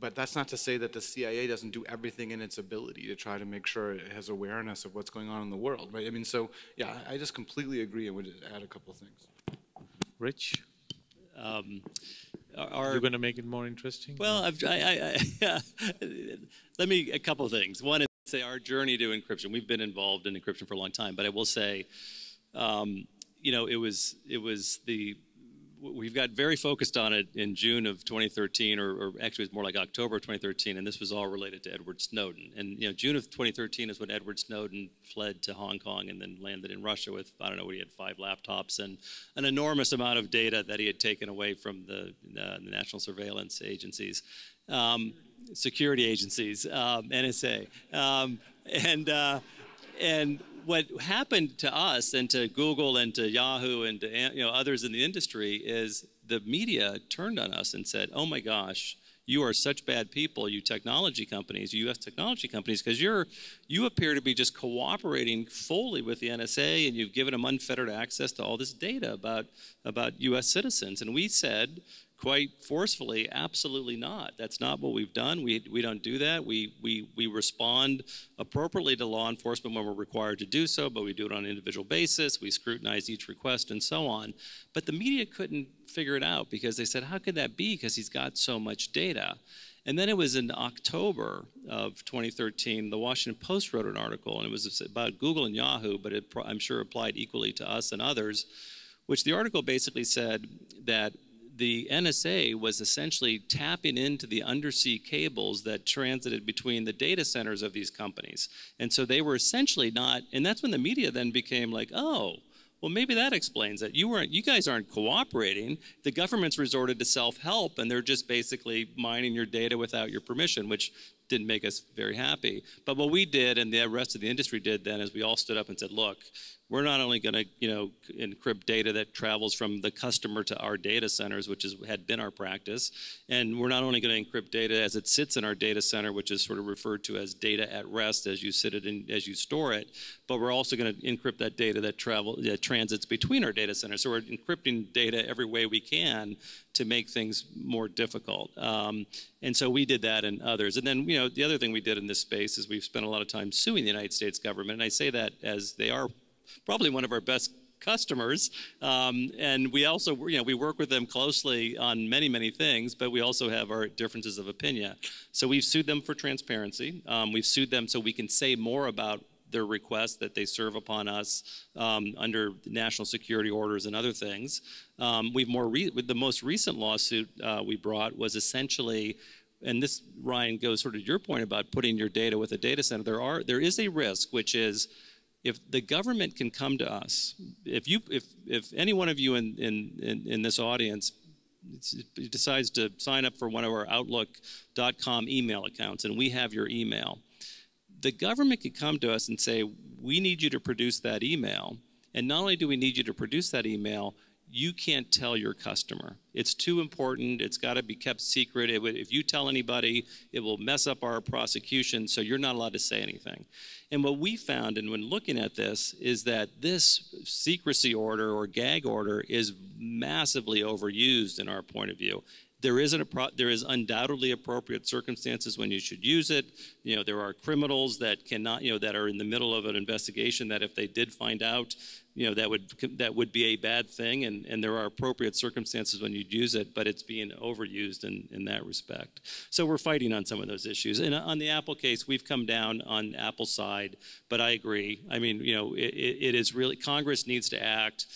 but that's not to say that the CIA doesn't do everything in its ability to try to make sure it has awareness of what's going on in the world, right? I mean, so yeah, I just completely agree and would add a couple things. Rich, are you going to make it more interesting? Well, let me a couple things. One is say our journey to encryption. We've been involved in encryption for a long time, but I will say, you know, it was the we've got very focused on it in June of 2013, or actually it's more like October of 2013, and this was all related to Edward Snowden. And you know, June of 2013 is when Edward Snowden fled to Hong Kong and then landed in Russia with, I don't know, he had 5 laptops and an enormous amount of data that he had taken away from the national surveillance agencies, security agencies, NSA. And what happened to us and to Google and to Yahoo and to, you know, others in the industry is the media turned on us and said, oh my gosh, you are such bad people, you technology companies, you US technology companies, because you appear to be just cooperating fully with the NSA and you've given them unfettered access to all this data about US citizens. And we said, quite forcefully, absolutely not. That's not what we've done. We don't do that. We respond appropriately to law enforcement when we're required to do so, but we do it on an individual basis. We scrutinize each request and so on. But the media couldn't figure it out because they said, how could that be? Because he's got so much data. And then it was in October of 2013, the Washington Post wrote an article, and it was about Google and Yahoo, but it I'm sure applied equally to us and others, which the article basically said that the NSA was essentially tapping into the undersea cables that transited between the data centers of these companies. And so they were essentially not, and that's when the media then became like, oh, well, maybe that explains that. You guys aren't cooperating. The government's resorted to self-help, and they're just basically mining your data without your permission, which didn't make us very happy. But what we did, and the rest of the industry did then, is we all stood up and said, look, we're not only going to, you know, encrypt data that travels from the customer to our data centers, which is, had been our practice, and we're not only going to encrypt data as it sits in our data center, which is sort of referred to as data at rest, as you sit it in, as you store it, but we're also going to encrypt that data that transits between our data centers. So we're encrypting data every way we can to make things more difficult. And so we did that and others. And then, you know, the other thing we did in this space is we've spent a lot of time suing the United States government, and I say that as they are probably one of our best customers, and we also, you know, we work with them closely on many, many things, but we also have our differences of opinion. So we've sued them for transparency. We've sued them so we can say more about their requests that they serve upon us under national security orders and other things. With the most recent lawsuit we brought was essentially, and this, Ryan, goes sort of to your point about putting your data with a data center. There is a risk, which is, if the government can come to us, if any one of you in this audience decides to sign up for one of our Outlook.com email accounts and we have your email, the government could come to us and say, we need you to produce that email. And not only do we need you to produce that email, you can't tell your customer. It's too important. It's got to be kept secret. If you tell anybody, it will mess up our prosecution, so you're not allowed to say anything. And what we found, and when looking at this, is that this secrecy order or gag order is massively overused in our point of view. There is undoubtedly appropriate circumstances when you should use it. You know, there are criminals that cannot, you know, that are in the middle of an investigation that if they did find out, you know, that would be a bad thing, and there are appropriate circumstances when you'd use it, but it's being overused in that respect. So we're fighting on some of those issues. And on the Apple case, we've come down on Apple's side, but I agree. I mean, you know, it is really, Congress needs to act.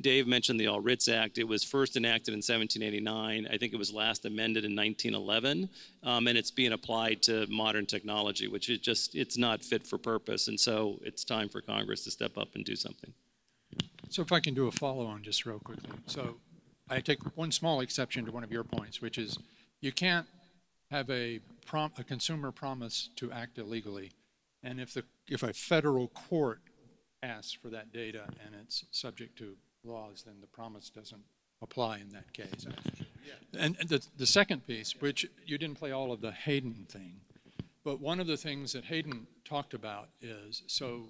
Dave mentioned the All Writs Act. It was first enacted in 1789. I think it was last amended in 1911, and it's being applied to modern technology, which is just, it's not fit for purpose, and so it's time for Congress to step up and do something. So if I can do a follow-on just real quickly. So I take one small exception to one of your points, which is you can't have a a consumer promise to act illegally, and if a federal court asks for that data and it's subject to laws, then the promise doesn't apply in that case. And the second piece, which you didn't play all of the Hayden thing, but one of the things that Hayden talked about is, so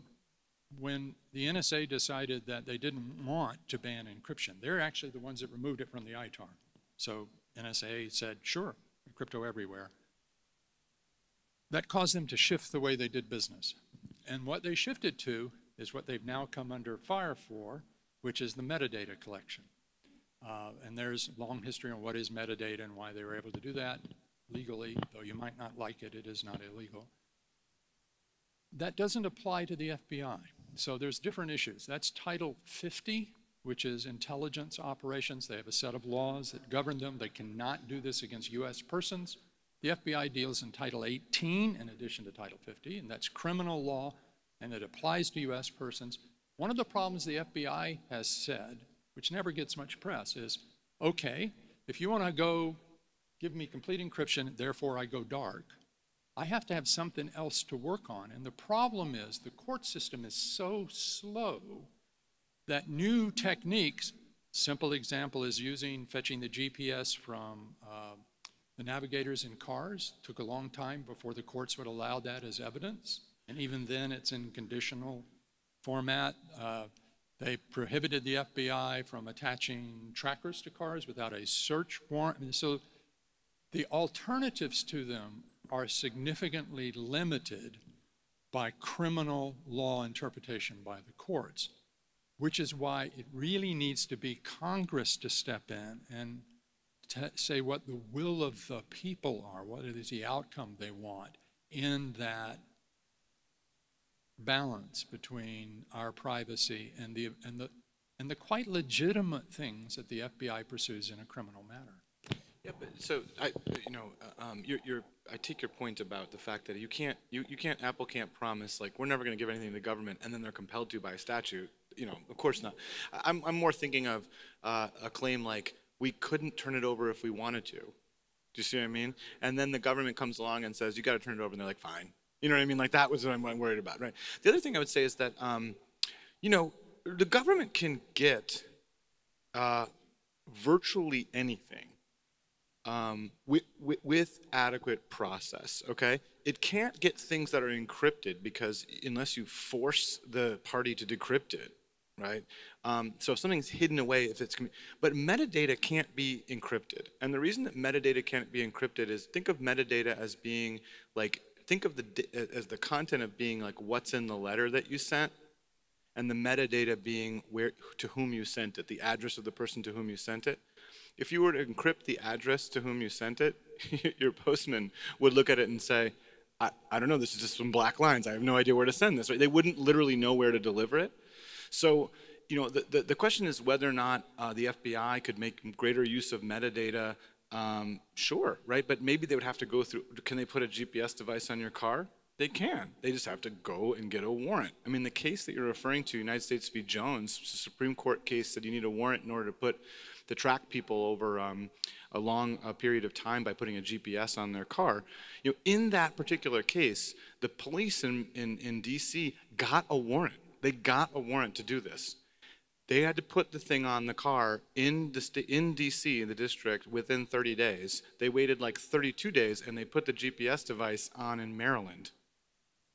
when the NSA decided that they didn't want to ban encryption, they're actually the ones that removed it from the ITAR. So NSA said, sure, crypto everywhere. That caused them to shift the way they did business. And what they shifted to is what they've now come under fire for, which is the metadata collection. And there's a long history on what is metadata and why they were able to do that legally, though you might not like it, it is not illegal. That doesn't apply to the FBI. So there's different issues. That's Title 50, which is intelligence operations. They have a set of laws that govern them. They cannot do this against US persons. The FBI deals in Title 18 in addition to Title 50, and that's criminal law, and it applies to US persons. One of the problems the FBI has said, which never gets much press, is, okay, if you want to go give me complete encryption, therefore I go dark, I have to have something else to work on. And the problem is the court system is so slow that new techniques, simple example is fetching the GPS from the navigators in cars, took a long time before the courts would allow that as evidence. And even then it's in conditional format. They prohibited the FBI from attaching trackers to cars without a search warrant. And so the alternatives to them are significantly limited by criminal law interpretation by the courts, which is why it really needs to be Congress to step in and say what the will of the people are, what is the outcome they want in that balance between our privacy and the quite legitimate things that the FBI pursues in a criminal matter. Yeah, but so I take your point about the fact that Apple can't promise like we're never going to give anything to the government, and then they're compelled to by a statute. You know, of course not. I'm more thinking of a claim like we couldn't turn it over if we wanted to. Do you see what I mean? And then the government comes along and says you got to turn it over, and they're like, fine. You know what I mean? Like that was what I'm worried about, right? The other thing I would say is that the government can get virtually anything with adequate process. Okay, it can't get things that are encrypted because unless you force the party to decrypt it. Right? So if something's hidden away, but metadata can't be encrypted. And the reason that metadata can't be encrypted is think of metadata as being like, as the content of being like what's in the letter that you sent, and the metadata being to whom you sent it, the address of the person to whom you sent it. If you were to encrypt the address to whom you sent it, your postman would look at it and say, I don't know, this is just some black lines. I have no idea where to send this. Right? They wouldn't literally know where to deliver it. So, you know, the question is whether or not the FBI could make greater use of metadata. Sure, right? But maybe they would have to go through, can they put a GPS device on your car? They can. They just have to go and get a warrant. I mean, the case that you're referring to, United States v. Jones, it's a Supreme Court case, said you need a warrant in order to track people over a long period of time by putting a GPS on their car. You know, in that particular case, the police in D.C. got a warrant. They got a warrant to do this. They had to put the thing on the car in D.C., in the district, within 30 days. They waited like 32 days, and they put the GPS device on in Maryland,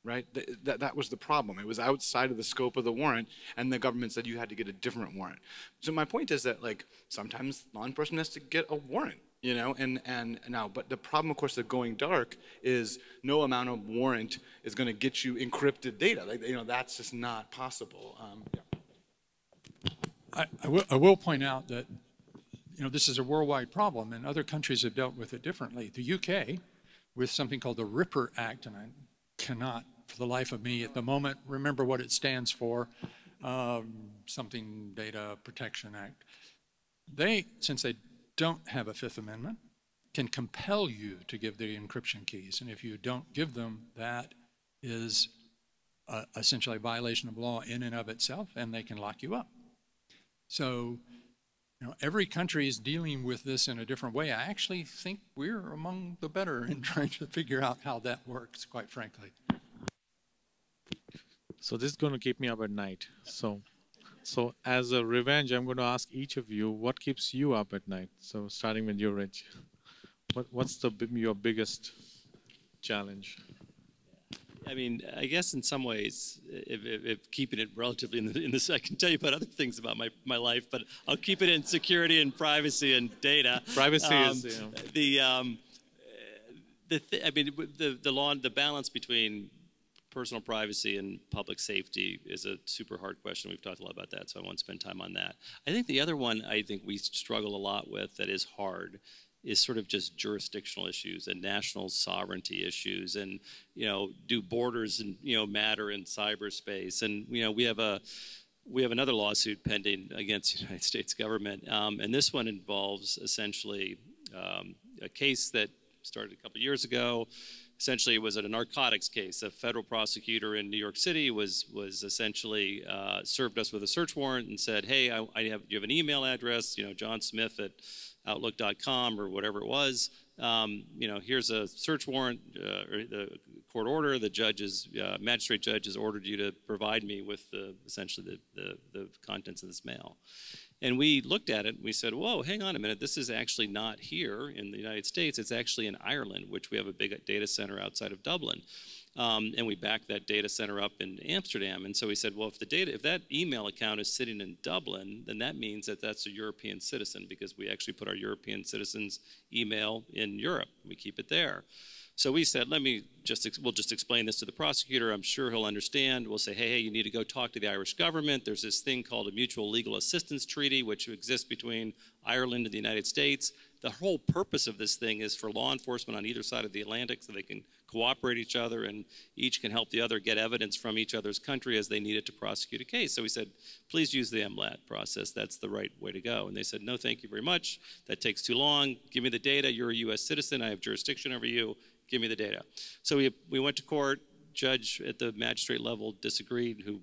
right? That was the problem. It was outside of the scope of the warrant, and the government said you had to get a different warrant. So my point is that, like, sometimes law enforcement has to get a warrant, you know, but the problem, of course, of going dark is no amount of warrant is going to get you encrypted data. Like, you know, that's just not possible. I will point out that, you know, this is a worldwide problem, and other countries have dealt with it differently. The UK, with something called the Ripper Act, and I cannot, for the life of me at the moment, remember what it stands for, something Data Protection Act. They, since they don't have a Fifth Amendment, can compel you to give the encryption keys, and if you don't give them, that is essentially a violation of law in and of itself, and they can lock you up. So You know, every country is dealing with this in a different way. I actually think we're among the better in trying to figure out how that works, quite frankly. So this is going to keep me up at night. So as a revenge, I'm going to ask each of you, what keeps you up at night? So starting with you, Rich. What's your biggest challenge? I mean, I guess in some ways, if keeping it relatively in this, I can tell you about other things about my life, but I'll keep it in security and privacy and data. Privacy is, you know. The balance between personal privacy and public safety is a super hard question. We've talked a lot about that, so I won't spend time on that. I think the other one I think we struggle a lot with that is hard is sort of just jurisdictional issues and national sovereignty issues, and do borders and matter in cyberspace, and we have another lawsuit pending against the United States government, and this one involves essentially a case that started a couple of years ago. Essentially, it was a narcotics case. A federal prosecutor in New York City was essentially served us with a search warrant and said, "Hey, you have an email address, John Smith at Outlook.com or whatever it was. Here's a search warrant, or the court order. The magistrate judge has ordered you to provide me with essentially the contents of this mail." And we looked at it and we said, whoa, hang on a minute, this is actually not here in the United States, it's actually in Ireland, which we have a big data center outside of Dublin. And we backed that data center up in Amsterdam. And so we said, well, if that email account is sitting in Dublin, then that means that that's a European citizen, because we actually put our European citizens' email in Europe, we keep it there. So we said, we'll just explain this to the prosecutor. I'm sure he'll understand. We'll say, hey, you need to go talk to the Irish government. There's this thing called a mutual legal assistance treaty, which exists between Ireland and the United States. The whole purpose of this thing is for law enforcement on either side of the Atlantic so they can cooperate each other and each can help the other get evidence from each other's country as they need it to prosecute a case. So we said, please use the MLAT process. That's the right way to go. And they said, no, thank you very much. That takes too long. Give me the data. You're a US citizen. I have jurisdiction over you. Give me the data. So we went to court. Judge at the magistrate level disagreed, who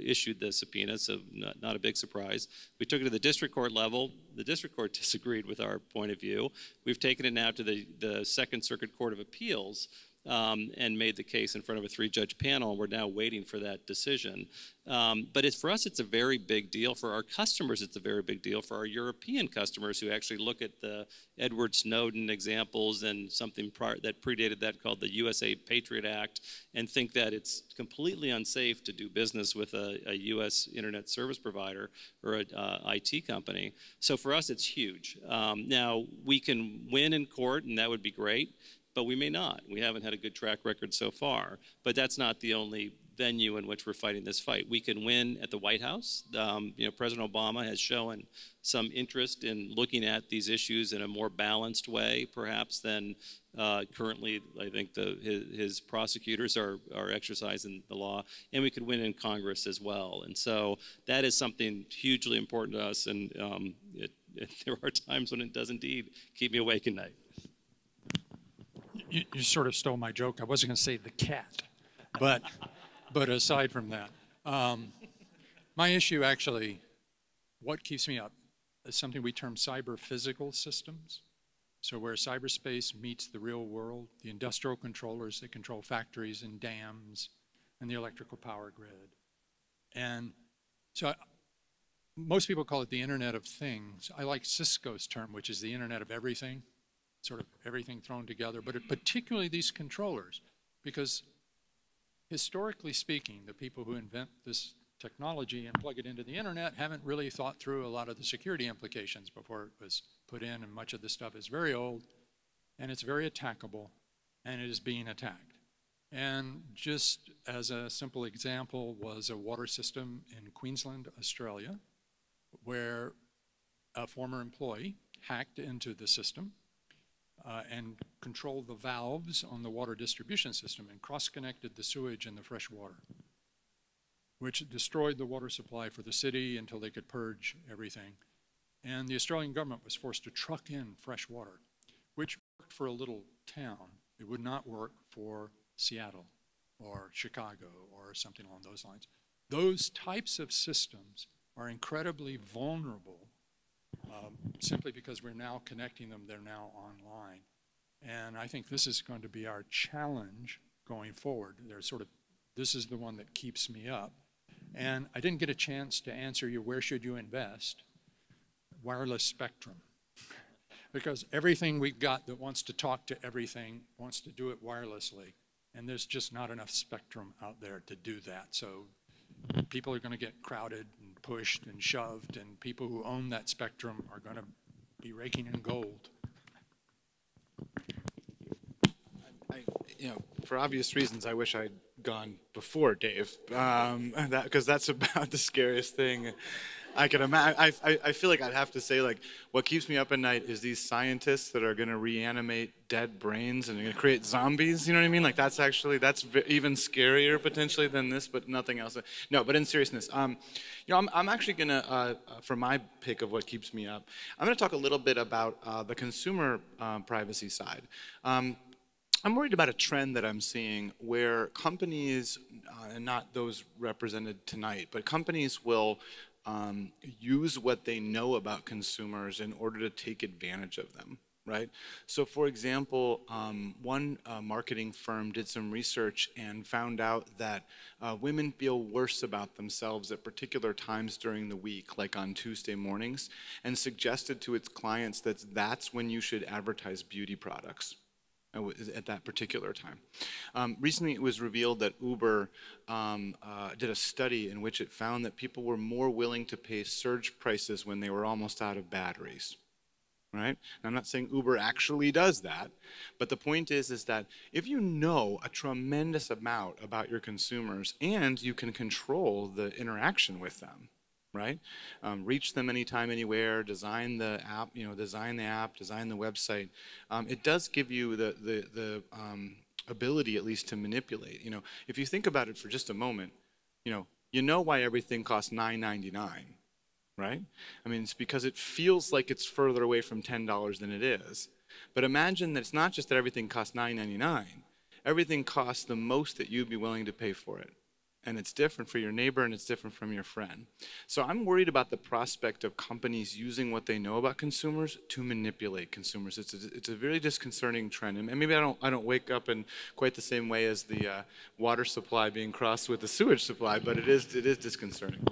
issued the subpoena, so not a big surprise. We took it to the district court level. The district court disagreed with our point of view. We've taken it now to the Second Circuit Court of Appeals, and made the case in front of a three-judge panel. We're now waiting for that decision. But for us, it's a very big deal. For our customers, it's a very big deal. For our European customers who actually look at the Edward Snowden examples and something that predated that called the USA Patriot Act and think that it's completely unsafe to do business with a US internet service provider or an IT company. So for us, it's huge. Now, we can win in court, and that would be great. But we may not. We haven't had a good track record so far. But that's not the only venue in which we're fighting this fight. We can win at the White House. President Obama has shown some interest in looking at these issues in a more balanced way, perhaps, than currently I think his prosecutors are exercising the law. And we could win in Congress as well. And so that is something hugely important to us. And there are times when it does indeed keep me awake at night. You sort of stole my joke. I wasn't going to say the cat, but aside from that, my issue actually, what keeps me up, is something we term cyber physical systems. So where cyberspace meets the real world, the industrial controllers that control factories and dams and the electrical power grid. And so most people call it the Internet of Things. I like Cisco's term, which is the Internet of Everything. Sort of everything thrown together, but particularly these controllers, because historically speaking, the people who invent this technology and plug it into the internet haven't really thought through a lot of the security implications before it was put in, and much of this stuff is very old, and it's very attackable, and it is being attacked. And just as a simple example was a water system in Queensland, Australia, where a former employee hacked into the system and controlled the valves on the water distribution system and cross-connected the sewage and the fresh water, which destroyed the water supply for the city until they could purge everything. And the Australian government was forced to truck in fresh water, which worked for a little town. It would not work for Seattle or Chicago or something along those lines. Those types of systems are incredibly vulnerable simply because we're now connecting them, they're now online. And I think this is going to be our challenge going forward. There's sort of, this is the one that keeps me up. And I didn't get a chance to answer you, where should you invest? Wireless spectrum. Because everything we've got that wants to talk to everything wants to do it wirelessly. And there's just not enough spectrum out there to do that. So people are going to get crowded and pushed and shoved, and people who own that spectrum are going to be raking in gold. You know, for obvious reasons, I wish I'd gone before Dave, because that's about the scariest thing I could imagine. I feel like I'd have to say, like, what keeps me up at night is these scientists that are going to reanimate dead brains and going to create zombies. You know what I mean? Like, that's actually, that's even scarier potentially than this, but nothing else. No, but in seriousness, you know, I'm actually going to, for my pick of what keeps me up, I'm going to talk a little bit about the consumer privacy side. I'm worried about a trend that I'm seeing where companies, and not those represented tonight, but companies will use what they know about consumers in order to take advantage of them, right? So for example, one marketing firm did some research and found out that women feel worse about themselves at particular times during the week, like on Tuesday mornings, and suggested to its clients that that's when you should advertise beauty products. At that particular time. Recently it was revealed that Uber did a study in which it found that people were more willing to pay surge prices when they were almost out of batteries, right? And I'm not saying Uber actually does that, but the point is that if you know a tremendous amount about your consumers and you can control the interaction with them, right? Reach them anytime, anywhere, design the app, you know, design the app, design the website. It does give you the ability at least to manipulate. You know, if you think about it for just a moment, you know why everything costs $9.99, right? I mean, it's because it feels like it's further away from $10 than it is. But imagine that it's not just that everything costs $9.99. Everything costs the most that you'd be willing to pay for it. And it's different for your neighbor, and it's different from your friend. So I'm worried about the prospect of companies using what they know about consumers to manipulate consumers. It's a very disconcerting trend, and maybe I don't wake up in quite the same way as the water supply being crossed with the sewage supply, but it is disconcerting.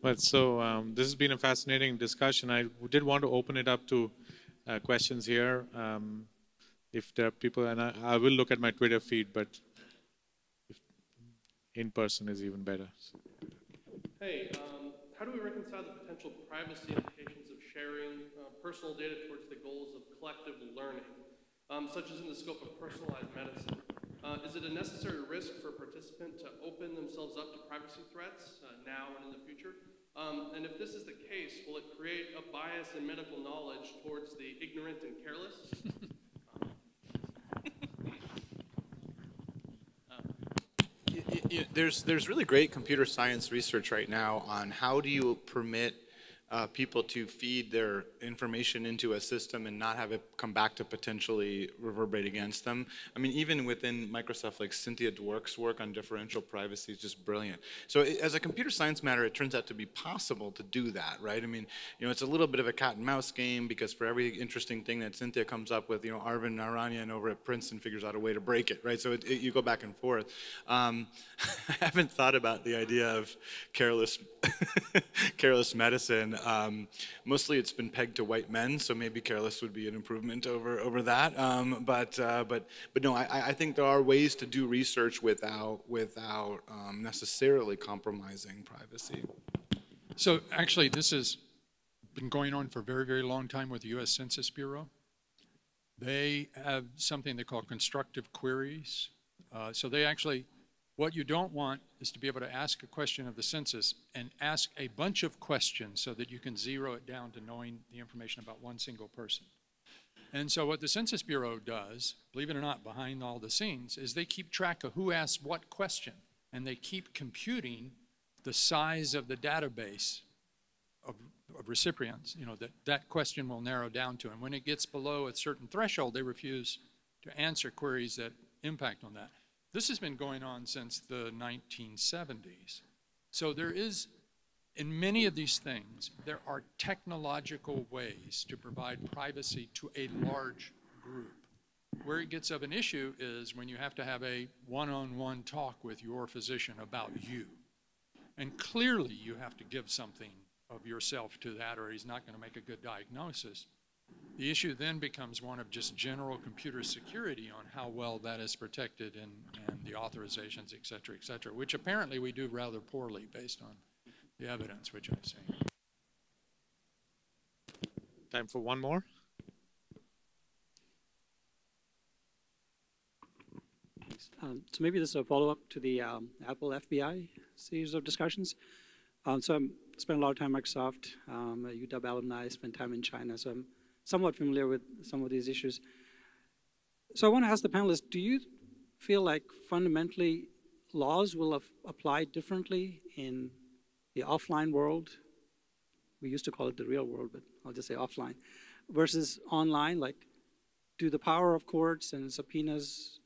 Well, so this has been a fascinating discussion. I did want to open it up to questions here, if there are people, and I will look at my Twitter feed, but. In person is even better. Hey, how do we reconcile the potential privacy implications of sharing personal data towards the goals of collective learning, such as in the scope of personalized medicine? Is it a necessary risk for a participant to open themselves up to privacy threats now and in the future? And if this is the case, will it create a bias in medical knowledge towards the ignorant and careless? There's really great computer science research right now on how do you permit people to feed their information into a system and not have it come back to potentially reverberate against them. I mean, even within Microsoft, like Cynthia Dwork's work on differential privacy is just brilliant. So as a computer science matter, it turns out to be possible to do that, right? I mean, you know, it's a little bit of a cat and mouse game because for every interesting thing that Cynthia comes up with, you know, Arvind Narayan over at Princeton figures out a way to break it, right? So you go back and forth. I haven't thought about the idea of careless medicine. Mostly it's been pegged to white men, so maybe careless would be an improvement over that. But no, I think there are ways to do research without necessarily compromising privacy. So actually, this has been going on for a very, very long time with the U.S. Census Bureau. They have something they call constructive queries. So they actually, what you don't want is to be able to ask a question of the census and ask a bunch of questions so that you can zero it down to knowing the information about one single person. And so what the Census Bureau does, believe it or not, behind all the scenes, is they keep track of who asked what question, and they keep computing the size of the database of recipients, you know, that question will narrow down to. And when it gets below a certain threshold, they refuse to answer queries that impact on that. This has been going on since the 1970s. So there is In many of these things, there are technological ways to provide privacy to a large group. Where it gets of an issue is when you have to have a one-on-one talk with your physician about you. And clearly you have to give something of yourself to that, or he's not going to make a good diagnosis. The issue then becomes one of just general computer security on how well that is protected and the authorizations, et cetera, which apparently we do rather poorly based on the evidence which I've seen. Time for one more. So maybe this is a follow-up to the Apple FBI series of discussions. So I spent a lot of time at Microsoft, a UW alumni, spent time in China, so I'm somewhat familiar with some of these issues. So I want to ask the panelists, do you feel like fundamentally laws will apply differently in the offline world? We used to call it the real world, but I'll just say offline, versus online. Like, do the power of courts and subpoenas,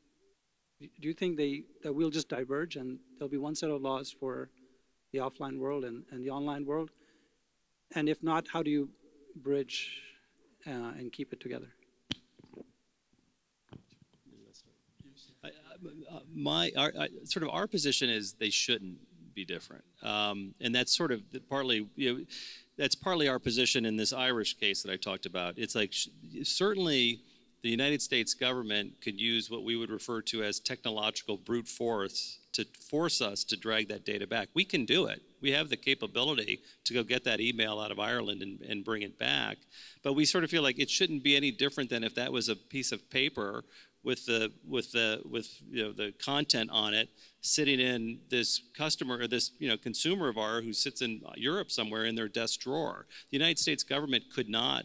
do you think that we'll just diverge and there'll be one set of laws for the offline world and the online world? And if not, how do you bridge and keep it together? Our position is they shouldn't be different, and that's sort of partly, that's partly our position in this Irish case that I talked about. It's like certainly the United States government could use what we would refer to as technological brute force to force us to drag that data back. We can do it. We have the capability to go get that email out of Ireland and bring it back. But we sort of feel like it shouldn't be any different than if that was a piece of paper with the content on it sitting in this customer or this consumer of ours who sits in Europe somewhere in their desk drawer. The United States government could not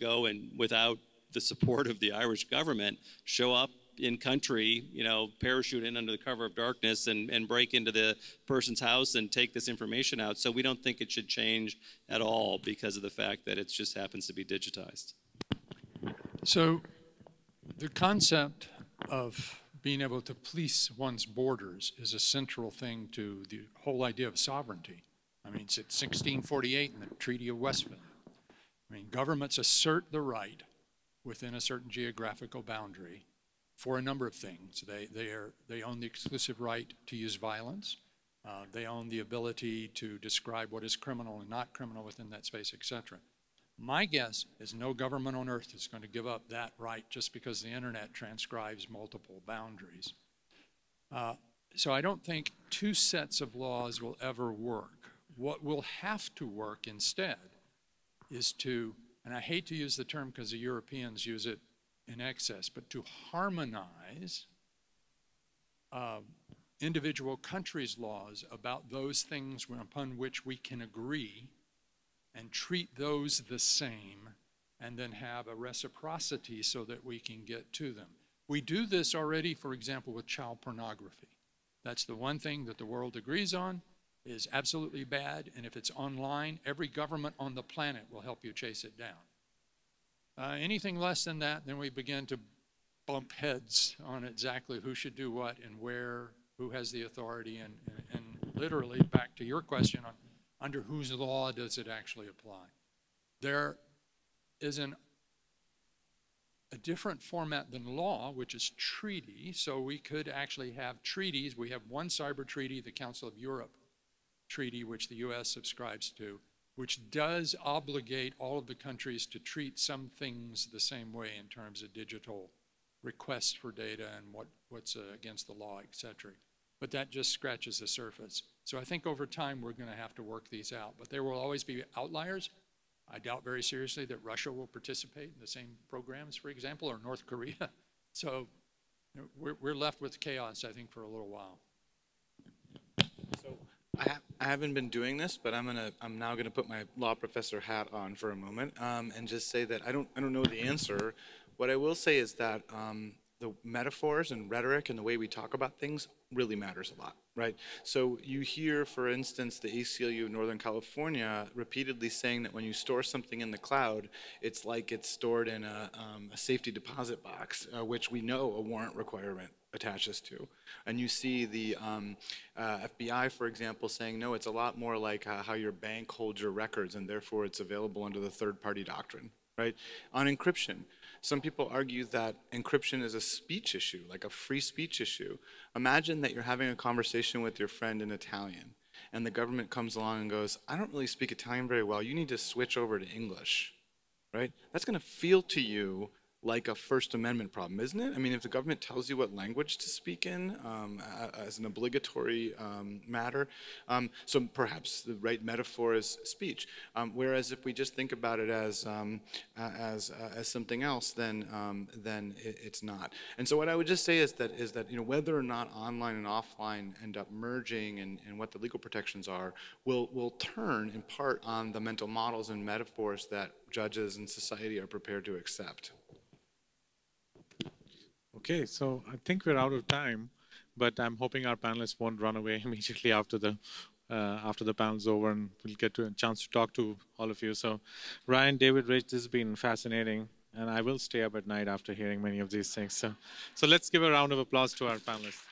go and without the support of the Irish government show up in country, parachute in under the cover of darkness and break into the person's house and take this information out. So we don't think it should change at all because of the fact that it just happens to be digitized. So the concept of being able to police one's borders is a central thing to the whole idea of sovereignty. I mean, it's at 1648 in the Treaty of Westphalia. I mean, governments assert the right within a certain geographical boundary for a number of things. They own the exclusive right to use violence. They own the ability to describe what is criminal and not criminal within that space, etc. My guess is no government on earth is going to give up that right just because the internet transcribes multiple boundaries. So I don't think two sets of laws will ever work. What will have to work instead is to, and I hate to use the term because the Europeans use it in excess, but to harmonize individual countries' laws about those things upon which we can agree and treat those the same, and then have a reciprocity so that we can get to them. We do this already, for example, with child pornography. That's the one thing that the world agrees on is absolutely bad, and if it's online, every government on the planet will help you chase it down. Anything less than that, then we begin to bump heads on exactly who should do what and where, who has the authority, and literally, back to your question on under whose law does it actually apply. There is a different format than law, which is treaty, so we could actually have treaties. We have one cyber treaty, the Council of Europe treaty, which the US subscribes to, which does obligate all of the countries to treat some things the same way in terms of digital requests for data and what's against the law, et cetera. But that just scratches the surface. So I think over time we're going to have to work these out. But there will always be outliers. I doubt very seriously that Russia will participate in the same programs, for example, or North Korea. So we're left with chaos, I think, for a little while. So I haven't been doing this, but I'm now gonna put my law professor hat on for a moment and just say that I don't know the answer. What I will say is that the metaphors and rhetoric and the way we talk about things really matters a lot, right? So you hear, for instance, the ACLU of Northern California repeatedly saying that when you store something in the cloud, it's like it's stored in a safety deposit box, which we know a warrant requirement attaches to. And you see the FBI, for example, saying, no, it's a lot more like how your bank holds your records, and therefore it's available under the third-party doctrine, right? On encryption. Some people argue that encryption is a speech issue, like a free speech issue. Imagine that you're having a conversation with your friend in Italian, and the government comes along and goes, I don't really speak Italian very well, you need to switch over to English, right? That's gonna feel to you like a First Amendment problem, isn't it? I mean, if the government tells you what language to speak in as an obligatory matter, so perhaps the right metaphor is speech. Whereas if we just think about it as something else, then it's not. And so what I would just say is that you know, whether or not online and offline end up merging and what the legal protections are will turn in part on the mental models and metaphors that judges and society are prepared to accept. Okay, so I think we're out of time, but I'm hoping our panelists won't run away immediately after the panel's over, and we'll get to a chance to talk to all of you. So, Ryan, David, Rich, this has been fascinating, and I will stay up at night after hearing many of these things. So let's give a round of applause to our panelists.